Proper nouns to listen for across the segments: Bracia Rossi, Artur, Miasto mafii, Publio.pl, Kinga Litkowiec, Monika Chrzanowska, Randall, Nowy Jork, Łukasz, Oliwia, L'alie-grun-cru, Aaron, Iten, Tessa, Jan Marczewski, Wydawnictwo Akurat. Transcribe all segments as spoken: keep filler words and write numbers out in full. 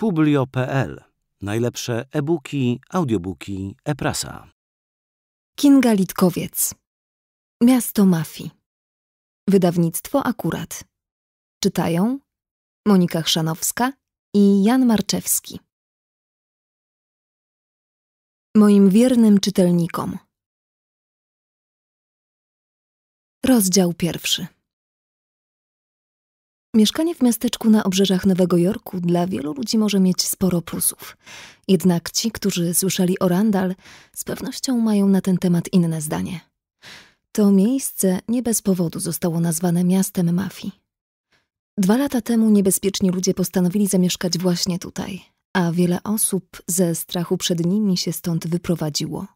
Publio kropka pe el. Najlepsze e-booki, audiobooki, e-prasa. Kinga Litkowiec. Miasto mafii. Wydawnictwo Akurat. Czytają Monika Chrzanowska i Jan Marczewski. Moim wiernym czytelnikom. Rozdział pierwszy. Mieszkanie w miasteczku na obrzeżach Nowego Jorku dla wielu ludzi może mieć sporo plusów. Jednak ci, którzy słyszeli o Randall, z pewnością mają na ten temat inne zdanie. To miejsce nie bez powodu zostało nazwane miastem mafii. Dwa lata temu niebezpieczni ludzie postanowili zamieszkać właśnie tutaj, a wiele osób ze strachu przed nimi się stąd wyprowadziło.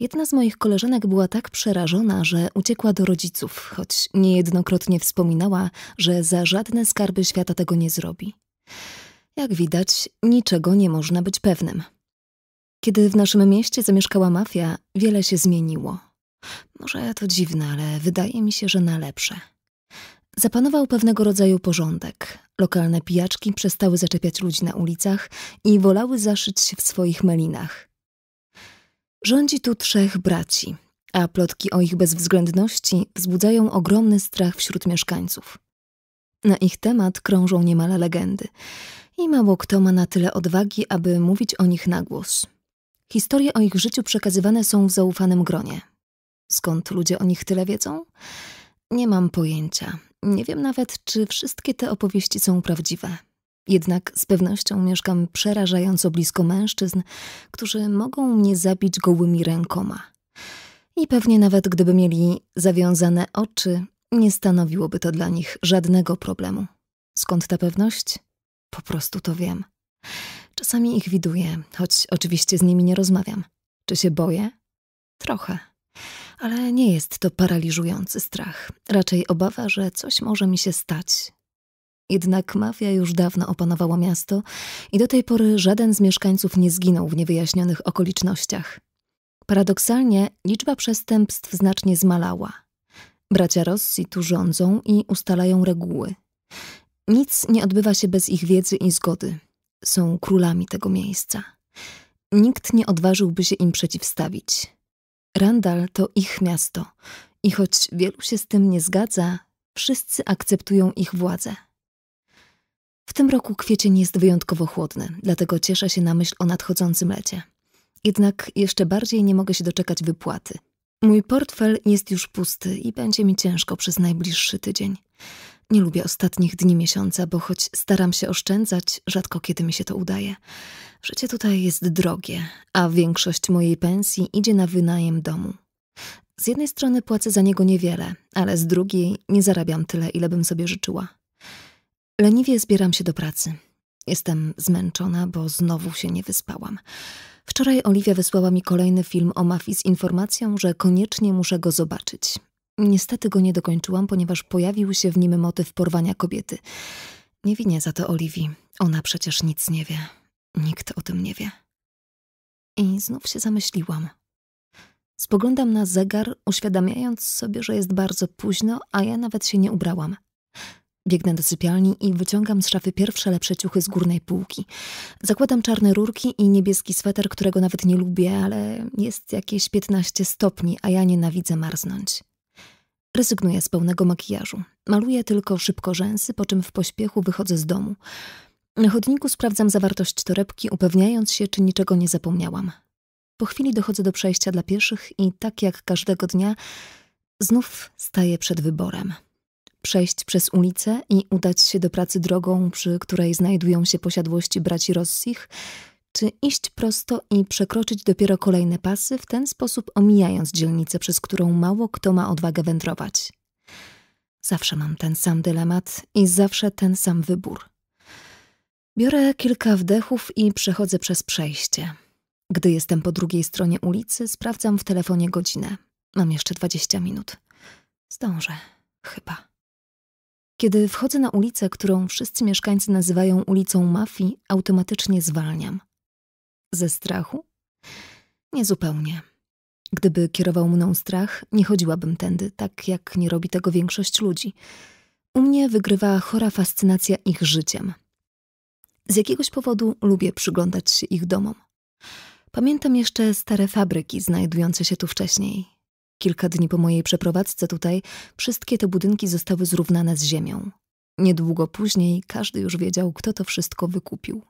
Jedna z moich koleżanek była tak przerażona, że uciekła do rodziców, choć niejednokrotnie wspominała, że za żadne skarby świata tego nie zrobi. Jak widać, niczego nie można być pewnym. Kiedy w naszym mieście zamieszkała mafia, wiele się zmieniło. Może to dziwne, ale wydaje mi się, że na lepsze. Zapanował pewnego rodzaju porządek. Lokalne pijaczki przestały zaczepiać ludzi na ulicach i wolały zaszyć się w swoich melinach. Rządzi tu trzech braci, a plotki o ich bezwzględności wzbudzają ogromny strach wśród mieszkańców. Na ich temat krążą niemal legendy i mało kto ma na tyle odwagi, aby mówić o nich na głos. Historie o ich życiu przekazywane są w zaufanym gronie. Skąd ludzie o nich tyle wiedzą? Nie mam pojęcia. Nie wiem nawet, czy wszystkie te opowieści są prawdziwe. Jednak z pewnością mieszkam przerażająco blisko mężczyzn, którzy mogą mnie zabić gołymi rękoma. I pewnie nawet gdyby mieli zawiązane oczy, nie stanowiłoby to dla nich żadnego problemu. Skąd ta pewność? Po prostu to wiem. Czasami ich widuję, choć oczywiście z nimi nie rozmawiam. Czy się boję? Trochę. Ale nie jest to paraliżujący strach. Raczej obawa, że coś może mi się stać. Jednak mafia już dawno opanowała miasto i do tej pory żaden z mieszkańców nie zginął w niewyjaśnionych okolicznościach. Paradoksalnie liczba przestępstw znacznie zmalała. Bracia Rossi tu rządzą i ustalają reguły. Nic nie odbywa się bez ich wiedzy i zgody. Są królami tego miejsca. Nikt nie odważyłby się im przeciwstawić. Randall to ich miasto i choć wielu się z tym nie zgadza, wszyscy akceptują ich władzę. W tym roku kwiecień jest wyjątkowo chłodny, dlatego cieszę się na myśl o nadchodzącym lecie. Jednak jeszcze bardziej nie mogę się doczekać wypłaty. Mój portfel jest już pusty i będzie mi ciężko przez najbliższy tydzień. Nie lubię ostatnich dni miesiąca, bo choć staram się oszczędzać, rzadko kiedy mi się to udaje. Życie tutaj jest drogie, a większość mojej pensji idzie na wynajem domu. Z jednej strony płacę za niego niewiele, ale z drugiej nie zarabiam tyle, ile bym sobie życzyła. Leniwie zbieram się do pracy. Jestem zmęczona, bo znowu się nie wyspałam. Wczoraj Oliwia wysłała mi kolejny film o mafii z informacją, że koniecznie muszę go zobaczyć. Niestety go nie dokończyłam, ponieważ pojawił się w nim motyw porwania kobiety. Nie winię za to Oliwii. Ona przecież nic nie wie. Nikt o tym nie wie. I znów się zamyśliłam. Spoglądam na zegar, uświadamiając sobie, że jest bardzo późno, a ja nawet się nie ubrałam. Biegnę do sypialni i wyciągam z szafy pierwsze lepsze ciuchy z górnej półki. Zakładam czarne rurki i niebieski sweter, którego nawet nie lubię, ale jest jakieś piętnaście stopni, a ja nienawidzę marznąć. Rezygnuję z pełnego makijażu. Maluję tylko szybko rzęsy, po czym w pośpiechu wychodzę z domu. Na chodniku sprawdzam zawartość torebki, upewniając się, czy niczego nie zapomniałam. Po chwili dochodzę do przejścia dla pieszych i tak jak każdego dnia znów staję przed wyborem. Przejść przez ulicę i udać się do pracy drogą, przy której znajdują się posiadłości braci Rossich, czy iść prosto i przekroczyć dopiero kolejne pasy, w ten sposób omijając dzielnicę, przez którą mało kto ma odwagę wędrować. Zawsze mam ten sam dylemat i zawsze ten sam wybór. Biorę kilka wdechów i przechodzę przez przejście. Gdy jestem po drugiej stronie ulicy, sprawdzam w telefonie godzinę. Mam jeszcze dwadzieścia minut. Zdążę, chyba. Kiedy wchodzę na ulicę, którą wszyscy mieszkańcy nazywają ulicą mafii, automatycznie zwalniam. Ze strachu? Niezupełnie. Gdyby kierował mną strach, nie chodziłabym tędy, tak jak nie robi tego większość ludzi. U mnie wygrywa chora fascynacja ich życiem. Z jakiegoś powodu lubię przyglądać się ich domom. Pamiętam jeszcze stare fabryki znajdujące się tu wcześniej. Kilka dni po mojej przeprowadzce tutaj wszystkie te budynki zostały zrównane z ziemią. Niedługo później każdy już wiedział, kto to wszystko wykupił.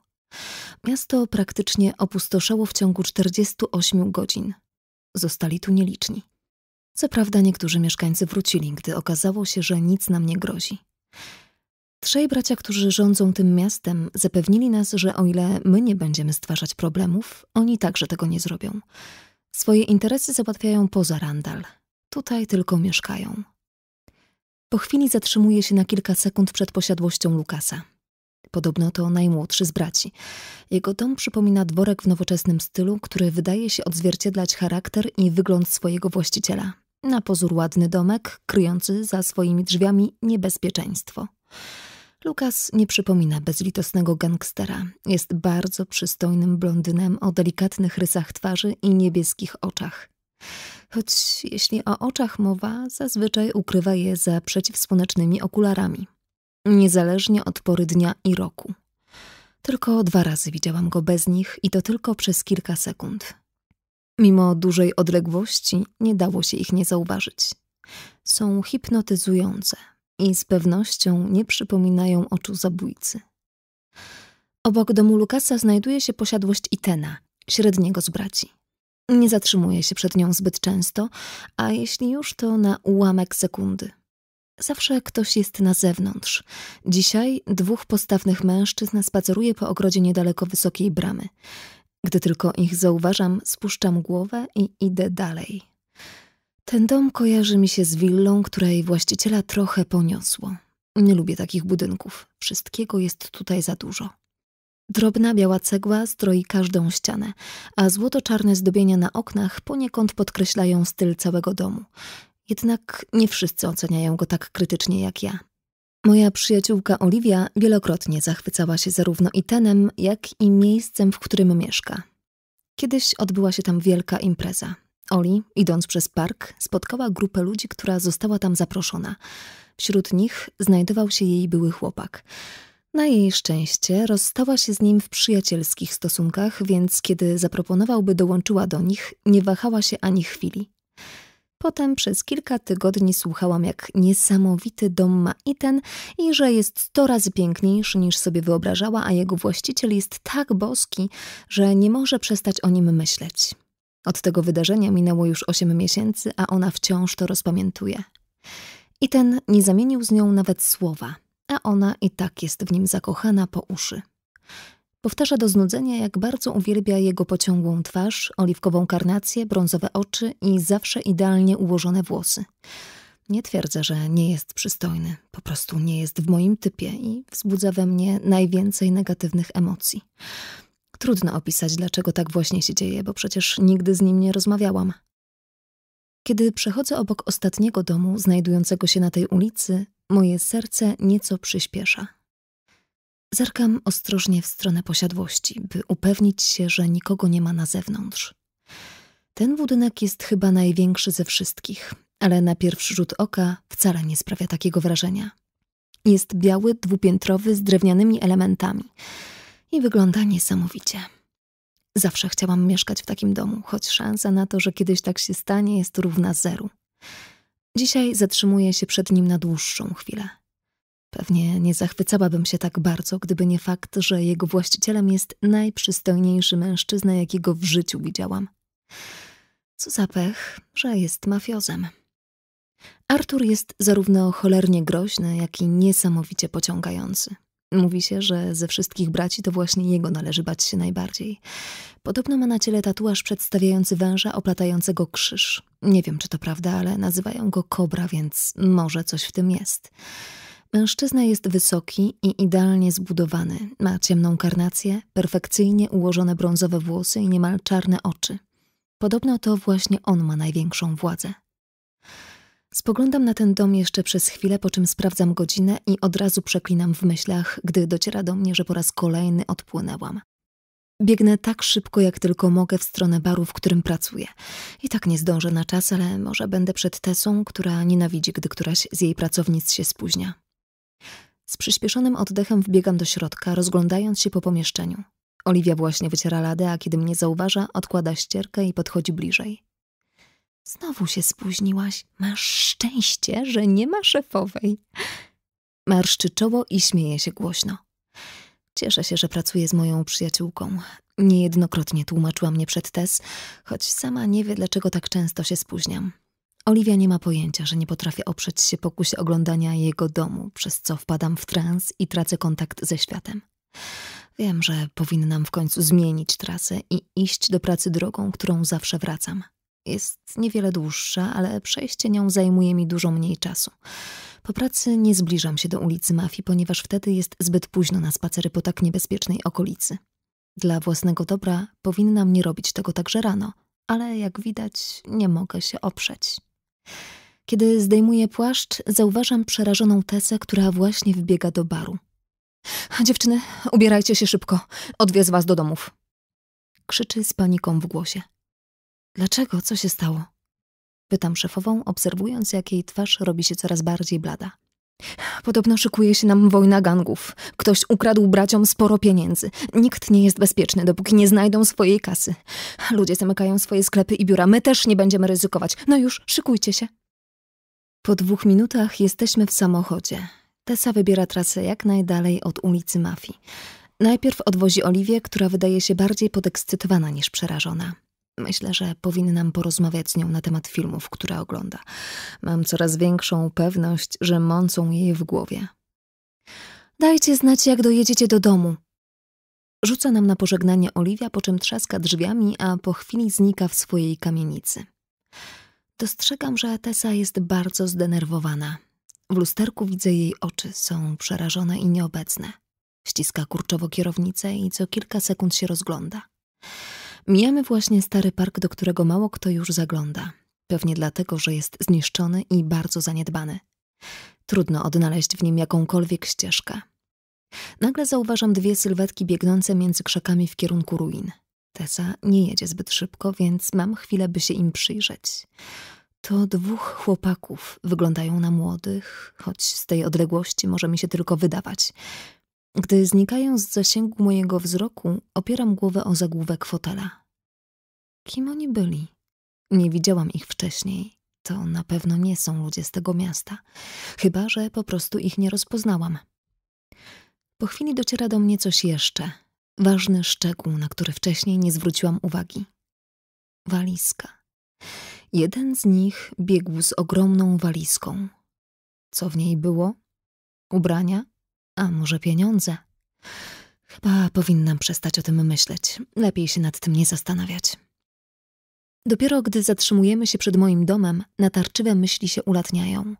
Miasto praktycznie opustoszało w ciągu czterdziestu ośmiu godzin. Zostali tu nieliczni. Co prawda niektórzy mieszkańcy wrócili, gdy okazało się, że nic nam nie grozi. Trzej bracia, którzy rządzą tym miastem, zapewnili nas, że o ile my nie będziemy stwarzać problemów, oni także tego nie zrobią. Swoje interesy załatwiają poza Randall. Tutaj tylko mieszkają. Po chwili zatrzymuje się na kilka sekund przed posiadłością Łukasza. Podobno to najmłodszy z braci. Jego dom przypomina dworek w nowoczesnym stylu, który wydaje się odzwierciedlać charakter i wygląd swojego właściciela. Na pozór ładny domek, kryjący za swoimi drzwiami niebezpieczeństwo. Łukasz nie przypomina bezlitosnego gangstera. Jest bardzo przystojnym blondynem o delikatnych rysach twarzy i niebieskich oczach. Choć jeśli o oczach mowa, zazwyczaj ukrywa je za przeciwsłonecznymi okularami. Niezależnie od pory dnia i roku. Tylko dwa razy widziałam go bez nich i to tylko przez kilka sekund. Mimo dużej odległości nie dało się ich nie zauważyć. Są hipnotyzujące i z pewnością nie przypominają oczu zabójcy. Obok domu Łukasza znajduje się posiadłość Itena, średniego z braci. Nie zatrzymuje się przed nią zbyt często, a jeśli już, to na ułamek sekundy. Zawsze ktoś jest na zewnątrz. Dzisiaj dwóch postawnych mężczyzn spaceruje po ogrodzie niedaleko wysokiej bramy. Gdy tylko ich zauważam, spuszczam głowę i idę dalej. Ten dom kojarzy mi się z willą, której właściciela trochę poniosło. Nie lubię takich budynków. Wszystkiego jest tutaj za dużo. Drobna biała cegła stroi każdą ścianę, a złoto-czarne zdobienia na oknach poniekąd podkreślają styl całego domu. Jednak nie wszyscy oceniają go tak krytycznie jak ja. Moja przyjaciółka Oliwia wielokrotnie zachwycała się zarówno Itenem, jak i miejscem, w którym mieszka. Kiedyś odbyła się tam wielka impreza. Oli, idąc przez park, spotkała grupę ludzi, która została tam zaproszona. Wśród nich znajdował się jej były chłopak. Na jej szczęście rozstała się z nim w przyjacielskich stosunkach, więc kiedy zaproponował, by dołączyła do nich, nie wahała się ani chwili. Potem przez kilka tygodni słuchałam, jak niesamowity dom ma Iten i że jest sto razy piękniejszy niż sobie wyobrażała, a jego właściciel jest tak boski, że nie może przestać o nim myśleć. Od tego wydarzenia minęło już osiem miesięcy, a ona wciąż to rozpamiętuje. Iten nie zamienił z nią nawet słowa, a ona i tak jest w nim zakochana po uszy. Powtarza do znudzenia, jak bardzo uwielbia jego pociągłą twarz, oliwkową karnację, brązowe oczy i zawsze idealnie ułożone włosy. Nie twierdzę, że nie jest przystojny, po prostu nie jest w moim typie i wzbudza we mnie najwięcej negatywnych emocji. Trudno opisać, dlaczego tak właśnie się dzieje, bo przecież nigdy z nim nie rozmawiałam. Kiedy przechodzę obok ostatniego domu, znajdującego się na tej ulicy, moje serce nieco przyspiesza. Zerkam ostrożnie w stronę posiadłości, by upewnić się, że nikogo nie ma na zewnątrz. Ten budynek jest chyba największy ze wszystkich, ale na pierwszy rzut oka wcale nie sprawia takiego wrażenia. Jest biały, dwupiętrowy, z drewnianymi elementami i wygląda niesamowicie. Zawsze chciałam mieszkać w takim domu, choć szansa na to, że kiedyś tak się stanie, jest równa zeru. Dzisiaj zatrzymuję się przed nim na dłuższą chwilę. Pewnie nie zachwycałabym się tak bardzo, gdyby nie fakt, że jego właścicielem jest najprzystojniejszy mężczyzna, jakiego w życiu widziałam. Co za pech, że jest mafiozem. Artur jest zarówno cholernie groźny, jak i niesamowicie pociągający. Mówi się, że ze wszystkich braci to właśnie jego należy bać się najbardziej. Podobno ma na ciele tatuaż przedstawiający węża oplatającego krzyż. Nie wiem, czy to prawda, ale nazywają go Kobra, więc może coś w tym jest. Mężczyzna jest wysoki i idealnie zbudowany. Ma ciemną karnację, perfekcyjnie ułożone brązowe włosy i niemal czarne oczy. Podobno to właśnie on ma największą władzę. Spoglądam na ten dom jeszcze przez chwilę, po czym sprawdzam godzinę i od razu przeklinam w myślach, gdy dociera do mnie, że po raz kolejny odpłynęłam. Biegnę tak szybko, jak tylko mogę w stronę baru, w którym pracuję. I tak nie zdążę na czas, ale może będę przed Tessą, która nienawidzi, gdy któraś z jej pracownic się spóźnia. Z przyspieszonym oddechem wbiegam do środka, rozglądając się po pomieszczeniu. Oliwia właśnie wyciera ladę, a kiedy mnie zauważa, odkłada ścierkę i podchodzi bliżej. Znowu się spóźniłaś. Masz szczęście, że nie ma szefowej. Marszczy czoło i śmieje się głośno. Cieszę się, że pracuję z moją przyjaciółką. Niejednokrotnie tłumaczyła mnie przed Tess, choć sama nie wie, dlaczego tak często się spóźniam. Oliwia nie ma pojęcia, że nie potrafię oprzeć się pokusie oglądania jego domu, przez co wpadam w trans i tracę kontakt ze światem. Wiem, że powinnam w końcu zmienić trasę i iść do pracy drogą, którą zawsze wracam. Jest niewiele dłuższa, ale przejście nią zajmuje mi dużo mniej czasu. Po pracy nie zbliżam się do ulicy Mafii, ponieważ wtedy jest zbyt późno na spacery po tak niebezpiecznej okolicy. Dla własnego dobra powinnam nie robić tego także rano, ale jak widać nie mogę się oprzeć. Kiedy zdejmuję płaszcz, zauważam przerażoną Tessę, która właśnie wbiega do baru. Dziewczyny, ubierajcie się szybko, odwiezę was do domów. Krzyczy z paniką w głosie. Dlaczego? Co się stało? Pytam szefową, obserwując, jak jej twarz robi się coraz bardziej blada. Podobno szykuje się nam wojna gangów. Ktoś ukradł braciom sporo pieniędzy. Nikt nie jest bezpieczny, dopóki nie znajdą swojej kasy. Ludzie zamykają swoje sklepy i biura. My też nie będziemy ryzykować. No już, szykujcie się. Po dwóch minutach jesteśmy w samochodzie. Tessa wybiera trasę jak najdalej od ulicy Mafii. Najpierw odwozi Oliwię, która wydaje się bardziej podekscytowana niż przerażona. Myślę, że powinnam porozmawiać z nią na temat filmów, które ogląda. Mam coraz większą pewność, że mącą jej w głowie. Dajcie znać, jak dojedziecie do domu. Rzuca nam na pożegnanie Oliwia, po czym trzaska drzwiami, a po chwili znika w swojej kamienicy. Dostrzegam, że Tessa jest bardzo zdenerwowana. W lusterku widzę jej oczy, są przerażone i nieobecne. Ściska kurczowo kierownicę i co kilka sekund się rozgląda. Mijamy właśnie stary park, do którego mało kto już zagląda. Pewnie dlatego, że jest zniszczony i bardzo zaniedbany. Trudno odnaleźć w nim jakąkolwiek ścieżkę. Nagle zauważam dwie sylwetki biegnące między krzakami w kierunku ruin. Tessa nie jedzie zbyt szybko, więc mam chwilę, by się im przyjrzeć. To dwóch chłopaków. Wyglądają na młodych, choć z tej odległości może mi się tylko wydawać. Gdy znikają z zasięgu mojego wzroku, opieram głowę o zagłówek fotela. Kim oni byli? Nie widziałam ich wcześniej. To na pewno nie są ludzie z tego miasta. Chyba że po prostu ich nie rozpoznałam. Po chwili dociera do mnie coś jeszcze. Ważny szczegół, na który wcześniej nie zwróciłam uwagi. Walizka. Jeden z nich biegł z ogromną walizką. Co w niej było? Ubrania? A może pieniądze? Chyba powinnam przestać o tym myśleć. Lepiej się nad tym nie zastanawiać. Dopiero gdy zatrzymujemy się przed moim domem, natarczywe myśli się ulatniają.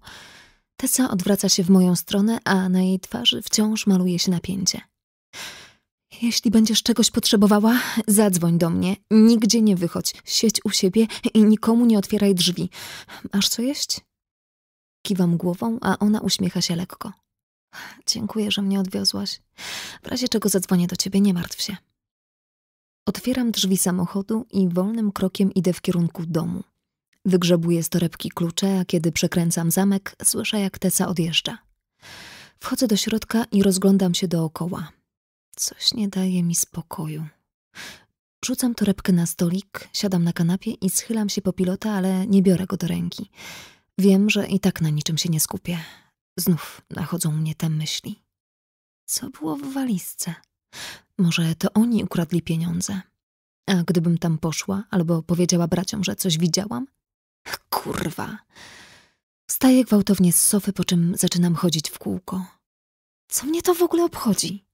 Tessa odwraca się w moją stronę, a na jej twarzy wciąż maluje się napięcie. Jeśli będziesz czegoś potrzebowała, zadzwoń do mnie. Nigdzie nie wychodź. Siedź u siebie i nikomu nie otwieraj drzwi. Masz co jeść? Kiwam głową, a ona uśmiecha się lekko. Dziękuję, że mnie odwiozłaś. W razie czego zadzwonię do ciebie, nie martw się. Otwieram drzwi samochodu i wolnym krokiem idę w kierunku domu. Wygrzebuję z torebki klucze, a kiedy przekręcam zamek, słyszę, jak Tessa odjeżdża. Wchodzę do środka i rozglądam się dookoła. Coś nie daje mi spokoju. Rzucam torebkę na stolik, siadam na kanapie i schylam się po pilota, ale nie biorę go do ręki. Wiem, że i tak na niczym się nie skupię. Znów nachodzą mnie te myśli. Co było w walizce? Może to oni ukradli pieniądze. A gdybym tam poszła albo powiedziała braciom, że coś widziałam? Kurwa. Wstaję gwałtownie z sofy, po czym zaczynam chodzić w kółko. Co mnie to w ogóle obchodzi?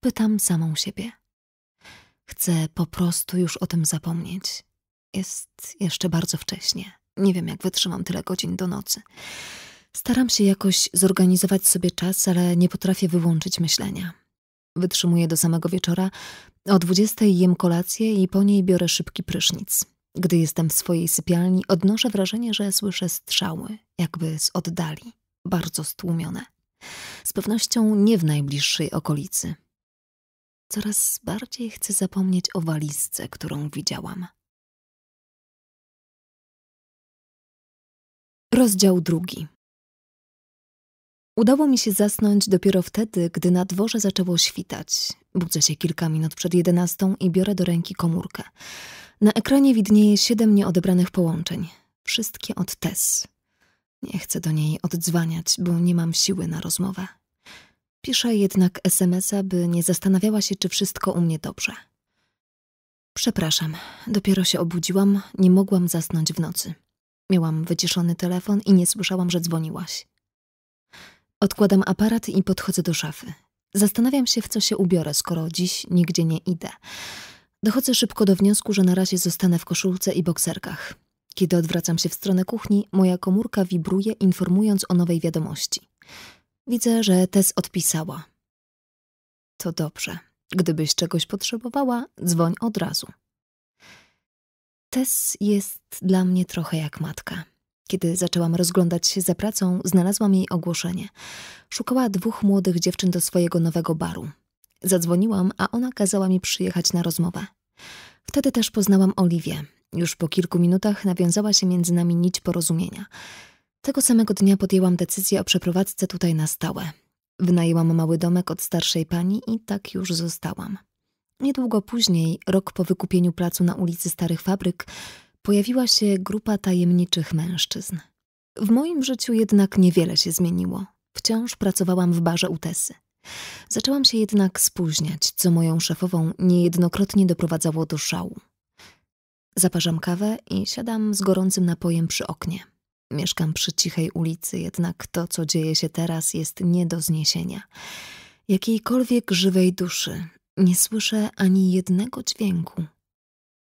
Pytam samą siebie. Chcę po prostu już o tym zapomnieć. Jest jeszcze bardzo wcześnie. Nie wiem, jak wytrzymam tyle godzin do nocy. Staram się jakoś zorganizować sobie czas, ale nie potrafię wyłączyć myślenia. Wytrzymuję do samego wieczora. O dwudziestej jem kolację i po niej biorę szybki prysznic. Gdy jestem w swojej sypialni, odnoszę wrażenie, że słyszę strzały, jakby z oddali, bardzo stłumione. Z pewnością nie w najbliższej okolicy. Coraz bardziej chcę zapomnieć o walizce, którą widziałam. Rozdział drugi. Udało mi się zasnąć dopiero wtedy, gdy na dworze zaczęło świtać. Budzę się kilka minut przed jedenastą i biorę do ręki komórkę. Na ekranie widnieje siedem nieodebranych połączeń. Wszystkie od Tess. Nie chcę do niej oddzwaniać, bo nie mam siły na rozmowę. Piszę jednak es em es a, by nie zastanawiała się, czy wszystko u mnie dobrze. Przepraszam, dopiero się obudziłam, nie mogłam zasnąć w nocy. Miałam wyciszony telefon i nie słyszałam, że dzwoniłaś. Odkładam aparat i podchodzę do szafy. Zastanawiam się, w co się ubiorę, skoro dziś nigdzie nie idę. Dochodzę szybko do wniosku, że na razie zostanę w koszulce i bokserkach. Kiedy odwracam się w stronę kuchni, moja komórka wibruje, informując o nowej wiadomości. Widzę, że Tess odpisała. To dobrze. Gdybyś czegoś potrzebowała, dzwoń od razu. Tess jest dla mnie trochę jak matka. Kiedy zaczęłam rozglądać się za pracą, znalazłam jej ogłoszenie. Szukała dwóch młodych dziewczyn do swojego nowego baru. Zadzwoniłam, a ona kazała mi przyjechać na rozmowę. Wtedy też poznałam Oliwię. Już po kilku minutach nawiązała się między nami nić porozumienia. Tego samego dnia podjęłam decyzję o przeprowadzce tutaj na stałe. Wynajęłam mały domek od starszej pani i tak już zostałam. Niedługo później, rok po wykupieniu placu na ulicy Starych Fabryk, pojawiła się grupa tajemniczych mężczyzn. W moim życiu jednak niewiele się zmieniło. Wciąż pracowałam w barze u Tessy. Zaczęłam się jednak spóźniać, co moją szefową niejednokrotnie doprowadzało do szału. Zaparzam kawę i siadam z gorącym napojem przy oknie. Mieszkam przy cichej ulicy, jednak to, co dzieje się teraz, jest nie do zniesienia. Jakiejkolwiek żywej duszy nie słyszę ani jednego dźwięku.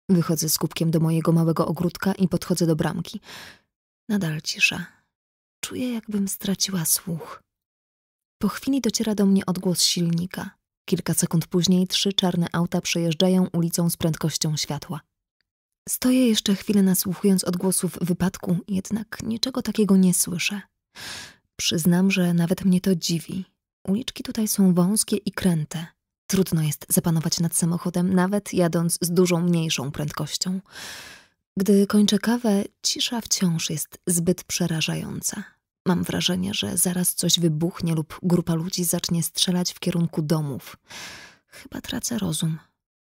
Wychodzę z kubkiem do mojego małego ogródka i podchodzę do bramki. Nadal cisza. Czuję, jakbym straciła słuch. Po chwili dociera do mnie odgłos silnika. Kilka sekund później trzy czarne auta przejeżdżają ulicą z prędkością światła. Stoję jeszcze chwilę nasłuchując odgłosów wypadku, jednak niczego takiego nie słyszę. Przyznam, że nawet mnie to dziwi. Uliczki tutaj są wąskie i kręte. Trudno jest zapanować nad samochodem, nawet jadąc z dużą mniejszą prędkością. Gdy kończę kawę, cisza wciąż jest zbyt przerażająca. Mam wrażenie, że zaraz coś wybuchnie lub grupa ludzi zacznie strzelać w kierunku domów. Chyba tracę rozum.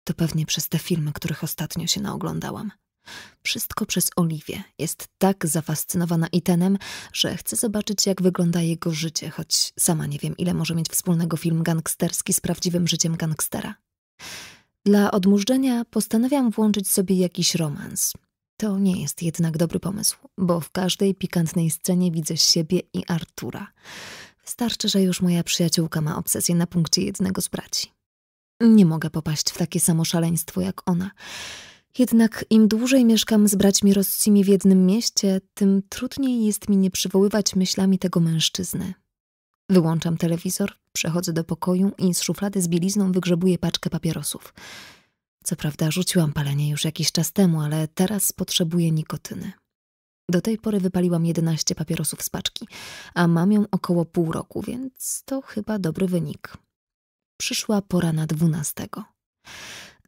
To pewnie przez te filmy, których ostatnio się naoglądałam. Wszystko przez Oliwię. Jest tak zafascynowana Itenem, że chce zobaczyć, jak wygląda jego życie, choć sama nie wiem, ile może mieć wspólnego film gangsterski z prawdziwym życiem gangstera. Dla odmurzenia postanawiam włączyć sobie jakiś romans. To nie jest jednak dobry pomysł, bo w każdej pikantnej scenie widzę siebie i Artura. Wystarczy, że już moja przyjaciółka ma obsesję na punkcie jednego z braci. Nie mogę popaść w takie samo szaleństwo jak ona. Jednak im dłużej mieszkam z braćmi Rossimi w jednym mieście, tym trudniej jest mi nie przywoływać myślami tego mężczyzny. Wyłączam telewizor, przechodzę do pokoju i z szuflady z bielizną wygrzebuję paczkę papierosów. Co prawda rzuciłam palenie już jakiś czas temu, ale teraz potrzebuję nikotyny. Do tej pory wypaliłam jedenaście papierosów z paczki, a mam ją około pół roku, więc to chyba dobry wynik. Przyszła pora na dwunastego.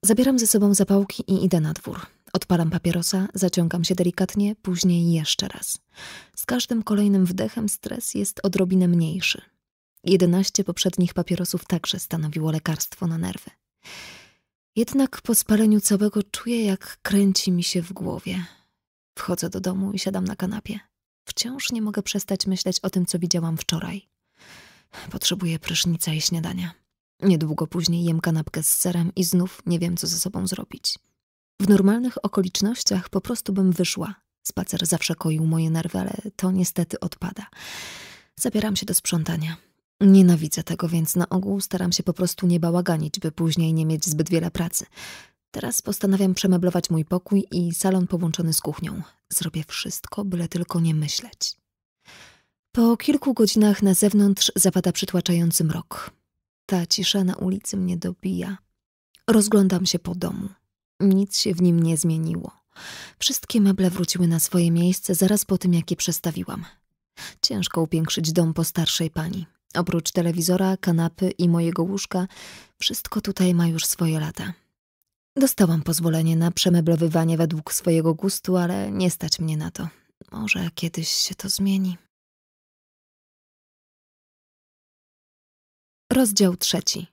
Zabieram ze sobą zapałki i idę na dwór. Odpalam papierosa, zaciągam się delikatnie, później jeszcze raz. Z każdym kolejnym wdechem stres jest odrobinę mniejszy. jedenaście poprzednich papierosów także stanowiło lekarstwo na nerwy. Jednak po spaleniu całego czuję, jak kręci mi się w głowie. Wchodzę do domu i siadam na kanapie. Wciąż nie mogę przestać myśleć o tym, co widziałam wczoraj. Potrzebuję prysznica i śniadania. Niedługo później jem kanapkę z serem i znów nie wiem, co ze sobą zrobić. W normalnych okolicznościach po prostu bym wyszła. Spacer zawsze koił moje nerwy, ale to niestety odpada. Zabieram się do sprzątania. Nienawidzę tego, więc na ogół staram się po prostu nie bałaganić, by później nie mieć zbyt wiele pracy. Teraz postanawiam przemeblować mój pokój i salon połączony z kuchnią. Zrobię wszystko, byle tylko nie myśleć. Po kilku godzinach na zewnątrz zapada przytłaczający mrok. Ta cisza na ulicy mnie dobija. Rozglądam się po domu. Nic się w nim nie zmieniło. Wszystkie meble wróciły na swoje miejsce zaraz po tym, jak je przestawiłam. Ciężko upiększyć dom po starszej pani. Oprócz telewizora, kanapy i mojego łóżka, wszystko tutaj ma już swoje lata. Dostałam pozwolenie na przemeblowywanie według swojego gustu, ale nie stać mnie na to. Może kiedyś się to zmieni. Rozdział trzeci.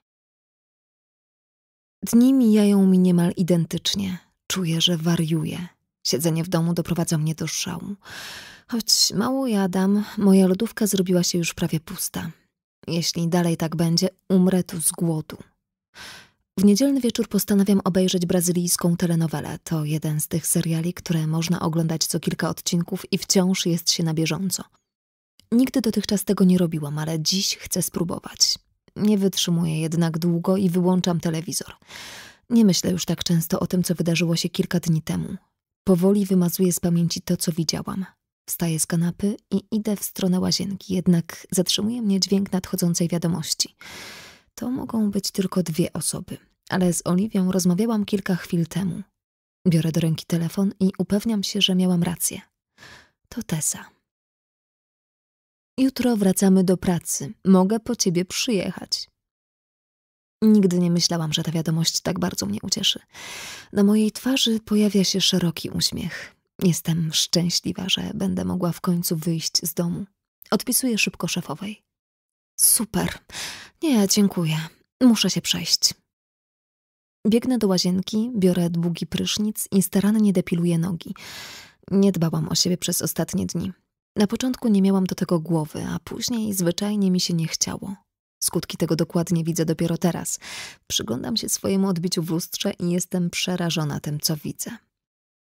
Dni mijają mi niemal identycznie. Czuję, że wariuję. Siedzenie w domu doprowadza mnie do szału. Choć mało jadam, moja lodówka zrobiła się już prawie pusta. Jeśli dalej tak będzie, umrę tu z głodu. W niedzielny wieczór postanawiam obejrzeć brazylijską telenowelę. To jeden z tych seriali, które można oglądać co kilka odcinków i wciąż jest się na bieżąco. Nigdy dotychczas tego nie robiłam, ale dziś chcę spróbować. Nie wytrzymuję jednak długo i wyłączam telewizor. Nie myślę już tak często o tym, co wydarzyło się kilka dni temu. Powoli wymazuję z pamięci to, co widziałam. Wstaję z kanapy i idę w stronę łazienki, jednak zatrzymuje mnie dźwięk nadchodzącej wiadomości. To mogą być tylko dwie osoby, ale z Oliwią rozmawiałam kilka chwil temu. Biorę do ręki telefon i upewniam się, że miałam rację. To Tessa. Jutro wracamy do pracy. Mogę po ciebie przyjechać. Nigdy nie myślałam, że ta wiadomość tak bardzo mnie ucieszy. Na mojej twarzy pojawia się szeroki uśmiech. Jestem szczęśliwa, że będę mogła w końcu wyjść z domu. Odpisuję szybko szefowej. Super. Nie, dziękuję. Muszę się przejść. Biegnę do łazienki, biorę długi prysznic i starannie depiluję nogi. Nie dbałam o siebie przez ostatnie dni. Na początku nie miałam do tego głowy, a później zwyczajnie mi się nie chciało. Skutki tego dokładnie widzę dopiero teraz. Przyglądam się swojemu odbiciu w lustrze i jestem przerażona tym, co widzę.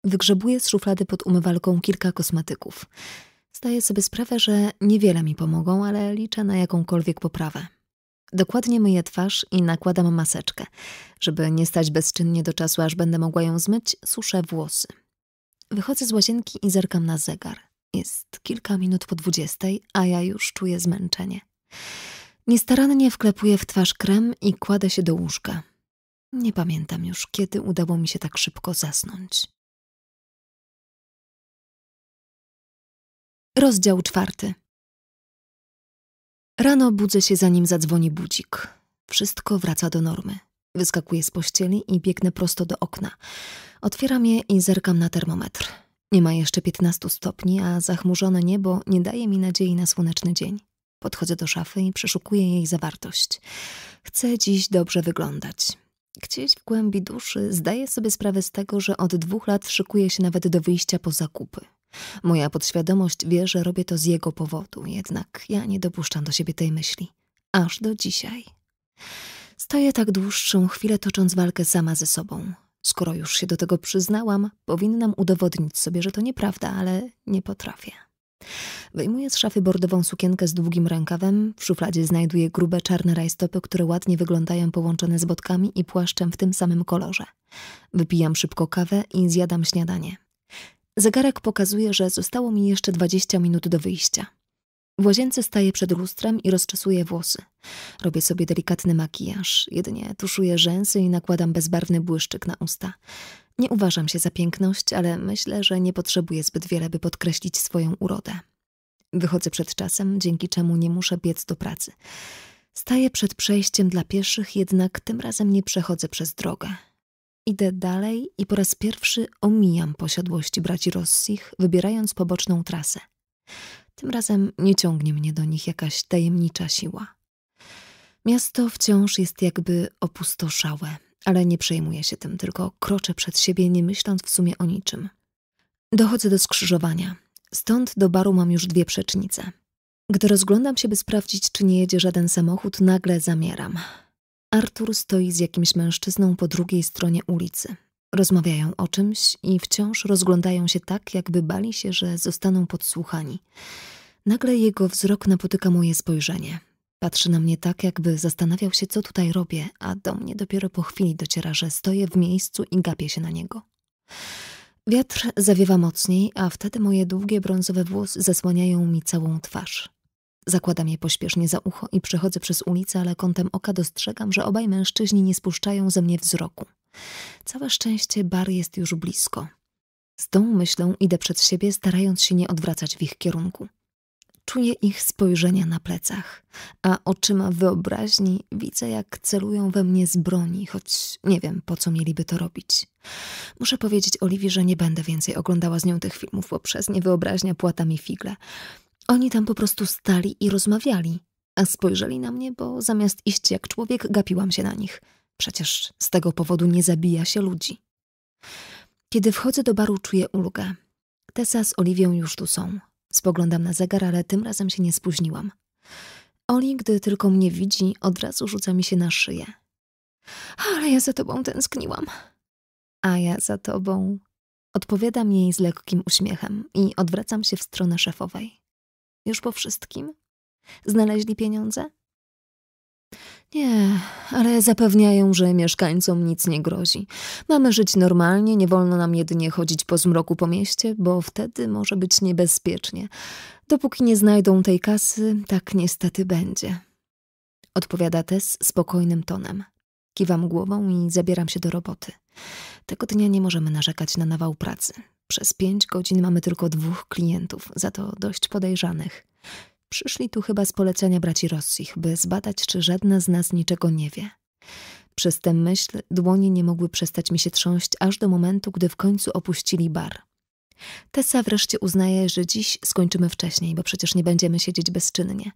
Wygrzebuję z szuflady pod umywalką kilka kosmetyków. Zdaję sobie sprawę, że niewiele mi pomogą, ale liczę na jakąkolwiek poprawę. Dokładnie myję twarz i nakładam maseczkę. Żeby nie stać bezczynnie do czasu, aż będę mogła ją zmyć, suszę włosy. Wychodzę z łazienki i zerkam na zegar. Jest kilka minut po dwudziestej, a ja już czuję zmęczenie. Niestarannie wklepuję w twarz krem i kładę się do łóżka. Nie pamiętam już, kiedy udało mi się tak szybko zasnąć. Rozdział czwarty. Rano budzę się, zanim zadzwoni budzik. Wszystko wraca do normy. Wyskakuję z pościeli i biegnę prosto do okna. Otwieram je i zerkam na termometr. Nie ma jeszcze piętnastu stopni, a zachmurzone niebo nie daje mi nadziei na słoneczny dzień. Podchodzę do szafy i przeszukuję jej zawartość. Chcę dziś dobrze wyglądać. Gdzieś w głębi duszy zdaję sobie sprawę z tego, że od dwóch lat szykuję się nawet do wyjścia po zakupy. Moja podświadomość wie, że robię to z jego powodu, jednak ja nie dopuszczam do siebie tej myśli. Aż do dzisiaj. Staję tak dłuższą chwilę, tocząc walkę sama ze sobą. Skoro już się do tego przyznałam, powinnam udowodnić sobie, że to nieprawda, ale nie potrafię. Wyjmuję z szafy bordową sukienkę z długim rękawem. W szufladzie znajduję grube czarne rajstopy, które ładnie wyglądają połączone z botkami i płaszczem w tym samym kolorze. Wypijam szybko kawę i zjadam śniadanie. Zegarek pokazuje, że zostało mi jeszcze dwadzieścia minut do wyjścia. W łazience staję przed lustrem i rozczesuję włosy. Robię sobie delikatny makijaż. Jedynie tuszuję rzęsy i nakładam bezbarwny błyszczyk na usta. Nie uważam się za piękność, ale myślę, że nie potrzebuję zbyt wiele, by podkreślić swoją urodę. Wychodzę przed czasem, dzięki czemu nie muszę biec do pracy. Staję przed przejściem dla pieszych, jednak tym razem nie przechodzę przez drogę. Idę dalej i po raz pierwszy omijam posiadłości braci Rossich, wybierając poboczną trasę. Tym razem nie ciągnie mnie do nich jakaś tajemnicza siła. Miasto wciąż jest jakby opustoszałe, ale nie przejmuję się tym, tylko kroczę przed siebie, nie myśląc w sumie o niczym. Dochodzę do skrzyżowania. Stąd do baru mam już dwie przecznice. Gdy rozglądam się, by sprawdzić, czy nie jedzie żaden samochód, nagle zamieram. Artur stoi z jakimś mężczyzną po drugiej stronie ulicy. Rozmawiają o czymś i wciąż rozglądają się tak, jakby bali się, że zostaną podsłuchani. Nagle jego wzrok napotyka moje spojrzenie. Patrzy na mnie tak, jakby zastanawiał się, co tutaj robię, a do mnie dopiero po chwili dociera, że stoję w miejscu i gapię się na niego. Wiatr zawiewa mocniej, a wtedy moje długie brązowe włosy zasłaniają mi całą twarz. Zakładam je pośpiesznie za ucho i przechodzę przez ulicę, ale kątem oka dostrzegam, że obaj mężczyźni nie spuszczają ze mnie wzroku. Całe szczęście bar jest już blisko. Z tą myślą idę przed siebie, starając się nie odwracać w ich kierunku. Czuję ich spojrzenia na plecach, a oczyma wyobraźni widzę, jak celują we mnie z broni, choć nie wiem, po co mieliby to robić. Muszę powiedzieć Oliwii, że nie będę więcej oglądała z nią tych filmów, bo przez nie wyobraźnia płata mi figle. Oni tam po prostu stali i rozmawiali, a spojrzeli na mnie, bo zamiast iść jak człowiek, gapiłam się na nich. Przecież z tego powodu nie zabija się ludzi. Kiedy wchodzę do baru, czuję ulgę. Tessa z Oliwią już tu są. Spoglądam na zegar, ale tym razem się nie spóźniłam. Oli, gdy tylko mnie widzi, od razu rzuca mi się na szyję. Ale ja za tobą tęskniłam. A ja za tobą. Odpowiadam jej z lekkim uśmiechem i odwracam się w stronę szefowej. Już po wszystkim? Znaleźli pieniądze? Nie, ale zapewniają, że mieszkańcom nic nie grozi. Mamy żyć normalnie, nie wolno nam jedynie chodzić po zmroku po mieście, bo wtedy może być niebezpiecznie. Dopóki nie znajdą tej kasy, tak niestety będzie. Odpowiada Tess spokojnym tonem. Kiwam głową i zabieram się do roboty. Tego dnia nie możemy narzekać na nawał pracy. Przez pięć godzin mamy tylko dwóch klientów, za to dość podejrzanych. Przyszli tu chyba z polecenia braci Rossich, by zbadać, czy żadna z nas niczego nie wie. Przez tę myśl dłonie nie mogły przestać mi się trząść aż do momentu, gdy w końcu opuścili bar. Tessa wreszcie uznaje, że dziś skończymy wcześniej, bo przecież nie będziemy siedzieć bezczynnie.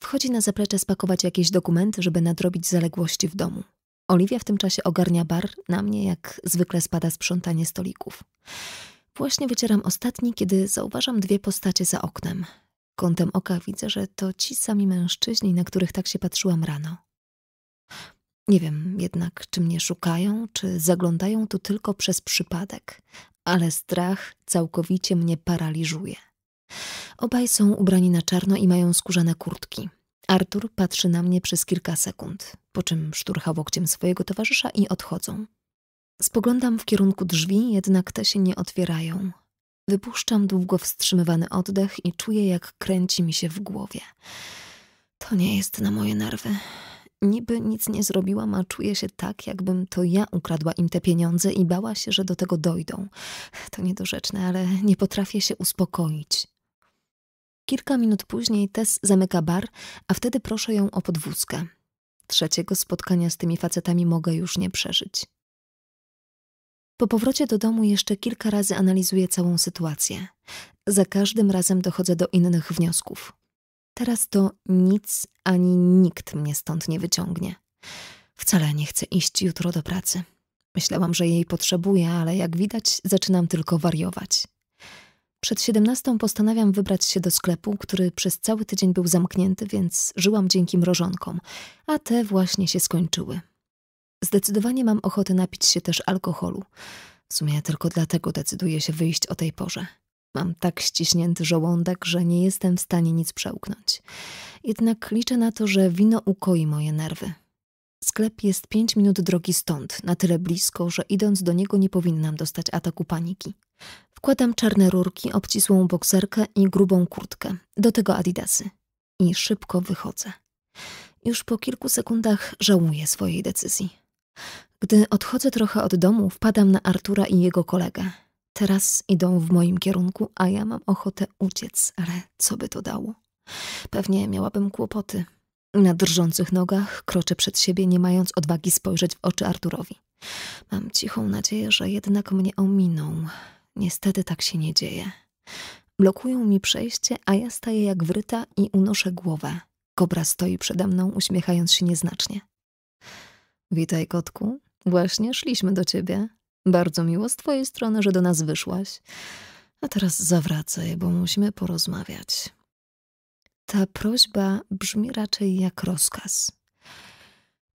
Wchodzi na zaplecze spakować jakieś dokumenty, żeby nadrobić zaległości w domu. Oliwia w tym czasie ogarnia bar, na mnie jak zwykle spada sprzątanie stolików. Właśnie wycieram ostatni, kiedy zauważam dwie postacie za oknem. Kątem oka widzę, że to ci sami mężczyźni, na których tak się patrzyłam rano. Nie wiem jednak, czy mnie szukają, czy zaglądają tu tylko przez przypadek, ale strach całkowicie mnie paraliżuje. Obaj są ubrani na czarno i mają skórzane kurtki. Artur patrzy na mnie przez kilka sekund, po czym szturcha łokciem swojego towarzysza i odchodzą. Spoglądam w kierunku drzwi, jednak te się nie otwierają. Wypuszczam długo wstrzymywany oddech i czuję, jak kręci mi się w głowie. To nie jest na moje nerwy. Niby nic nie zrobiłam, a czuję się tak, jakbym to ja ukradła im te pieniądze i bała się, że do tego dojdą. To niedorzeczne, ale nie potrafię się uspokoić. Kilka minut później Tess zamyka bar, a wtedy proszę ją o podwózkę. Trzeciego spotkania z tymi facetami mogę już nie przeżyć. Po powrocie do domu jeszcze kilka razy analizuję całą sytuację. Za każdym razem dochodzę do innych wniosków. Teraz to nic ani nikt mnie stąd nie wyciągnie. Wcale nie chcę iść jutro do pracy. Myślałam, że jej potrzebuję, ale jak widać zaczynam tylko wariować. Przed siedemnastą postanawiam wybrać się do sklepu, który przez cały tydzień był zamknięty, więc żyłam dzięki mrożonkom, a te właśnie się skończyły. Zdecydowanie mam ochotę napić się też alkoholu. W sumie tylko dlatego decyduję się wyjść o tej porze. Mam tak ściśnięty żołądek, że nie jestem w stanie nic przełknąć. Jednak liczę na to, że wino ukoi moje nerwy. Sklep jest pięć minut drogi stąd, na tyle blisko, że idąc do niego nie powinnam dostać ataku paniki. Wkładam czarne rurki, obcisłą bokserkę i grubą kurtkę, do tego adidasy. I szybko wychodzę. Już po kilku sekundach żałuję swojej decyzji. Gdy odchodzę trochę od domu, wpadam na Artura i jego kolegę. Teraz idą w moim kierunku, a ja mam ochotę uciec, ale co by to dało? Pewnie miałabym kłopoty. Na drżących nogach kroczę przed siebie, nie mając odwagi spojrzeć w oczy Arturowi. Mam cichą nadzieję, że jednak mnie ominą. Niestety tak się nie dzieje. Blokują mi przejście, a ja staję jak wryta i unoszę głowę. Kobra stoi przede mną, uśmiechając się nieznacznie. Witaj, kotku. Właśnie szliśmy do ciebie. Bardzo miło z twojej strony, że do nas wyszłaś. A teraz zawracaj, bo musimy porozmawiać. Ta prośba brzmi raczej jak rozkaz.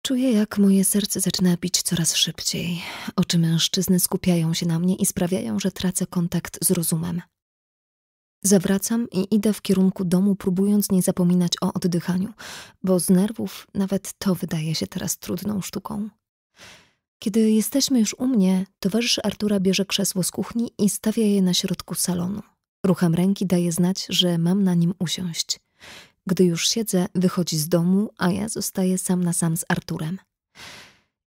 Czuję, jak moje serce zaczyna bić coraz szybciej. Oczy mężczyzny skupiają się na mnie i sprawiają, że tracę kontakt z rozumem. Zawracam i idę w kierunku domu, próbując nie zapominać o oddychaniu, bo z nerwów nawet to wydaje się teraz trudną sztuką. Kiedy jesteśmy już u mnie, towarzysz Artura bierze krzesło z kuchni i stawia je na środku salonu. Ruchem ręki daje znać, że mam na nim usiąść. Gdy już siedzę, wychodzi z domu, a ja zostaję sam na sam z Arturem.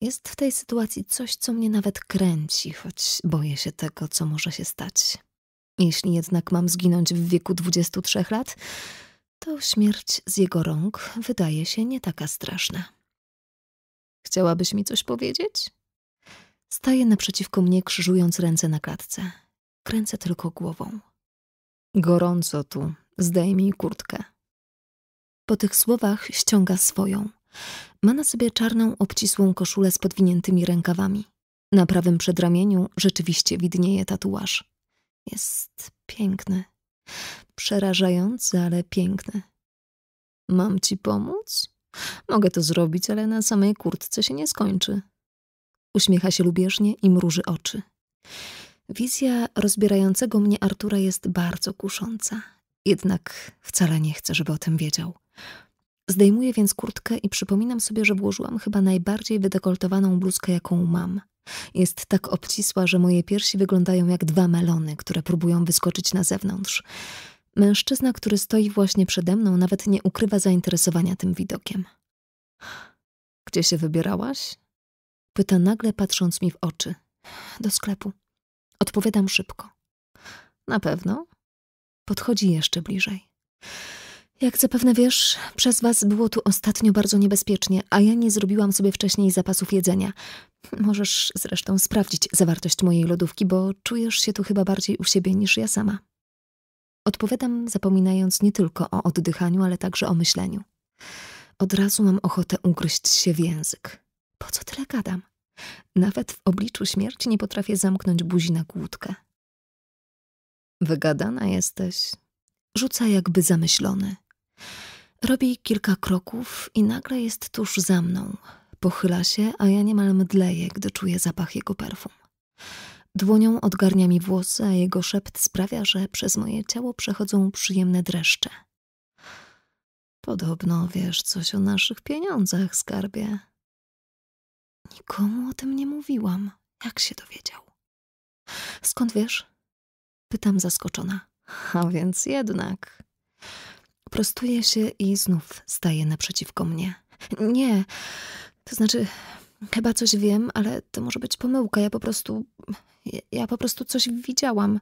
Jest w tej sytuacji coś, co mnie nawet kręci, choć boję się tego, co może się stać. Jeśli jednak mam zginąć w wieku dwudziestu trzech lat, to śmierć z jego rąk wydaje się nie taka straszna. Chciałabyś mi coś powiedzieć? Staje naprzeciwko mnie, krzyżując ręce na klatce. Kręcę tylko głową. Gorąco tu. Zdejmij kurtkę. Po tych słowach ściąga swoją. Ma na sobie czarną, obcisłą koszulę z podwiniętymi rękawami. Na prawym przedramieniu rzeczywiście widnieje tatuaż. Jest piękny. Przerażający, ale piękny. Mam ci pomóc? Mogę to zrobić, ale na samej kurtce się nie skończy. Uśmiecha się lubieżnie i mruży oczy. Wizja rozbierającego mnie Artura jest bardzo kusząca. Jednak wcale nie chcę, żeby o tym wiedział. Zdejmuję więc kurtkę i przypominam sobie, że włożyłam chyba najbardziej wydekoltowaną bluzkę, jaką mam. Jest tak obcisła, że moje piersi wyglądają jak dwa melony, które próbują wyskoczyć na zewnątrz. Mężczyzna, który stoi właśnie przede mną, nawet nie ukrywa zainteresowania tym widokiem. Gdzie się wybierałaś? Pyta nagle, patrząc mi w oczy. Do sklepu. Odpowiadam szybko. Na pewno? Podchodzi jeszcze bliżej. Jak zapewne wiesz, przez was było tu ostatnio bardzo niebezpiecznie, a ja nie zrobiłam sobie wcześniej zapasów jedzenia. Możesz zresztą sprawdzić zawartość mojej lodówki, bo czujesz się tu chyba bardziej u siebie niż ja sama. Odpowiadam, zapominając nie tylko o oddychaniu, ale także o myśleniu. Od razu mam ochotę ugryźć się w język. Po co tyle gadam? Nawet w obliczu śmierci nie potrafię zamknąć buzi na kłódkę. Wygadana jesteś. Rzuca jakby zamyślony. Robi kilka kroków i nagle jest tuż za mną. Pochyla się, a ja niemal mdleję, gdy czuję zapach jego perfum. Dłonią odgarnia mi włosy, a jego szept sprawia, że przez moje ciało przechodzą przyjemne dreszcze. Podobno wiesz coś o naszych pieniądzach, skarbie. Nikomu o tym nie mówiłam. Jak się dowiedział? Skąd wiesz? Pytam zaskoczona. A więc jednak. Prostuje się i znów staje naprzeciwko mnie. Nie, to znaczy... Chyba coś wiem, ale to może być pomyłka. Ja po prostu... Ja, ja po prostu coś widziałam.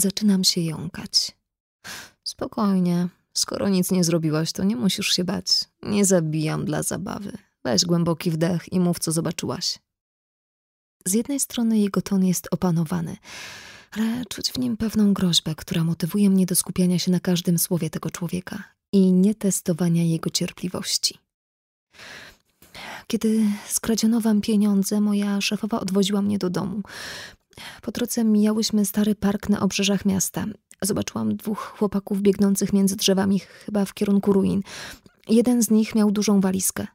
Zaczynam się jąkać. Spokojnie. Skoro nic nie zrobiłaś, to nie musisz się bać. Nie zabijam dla zabawy. Weź głęboki wdech i mów, co zobaczyłaś. Z jednej strony jego ton jest opanowany, ale czuć w nim pewną groźbę, która motywuje mnie do skupiania się na każdym słowie tego człowieka i nie testowania jego cierpliwości. Kiedy skradziono wam pieniądze, moja szefowa odwoziła mnie do domu. Po drodze mijałyśmy stary park na obrzeżach miasta. Zobaczyłam dwóch chłopaków biegnących między drzewami, chyba w kierunku ruin. Jeden z nich miał dużą walizkę.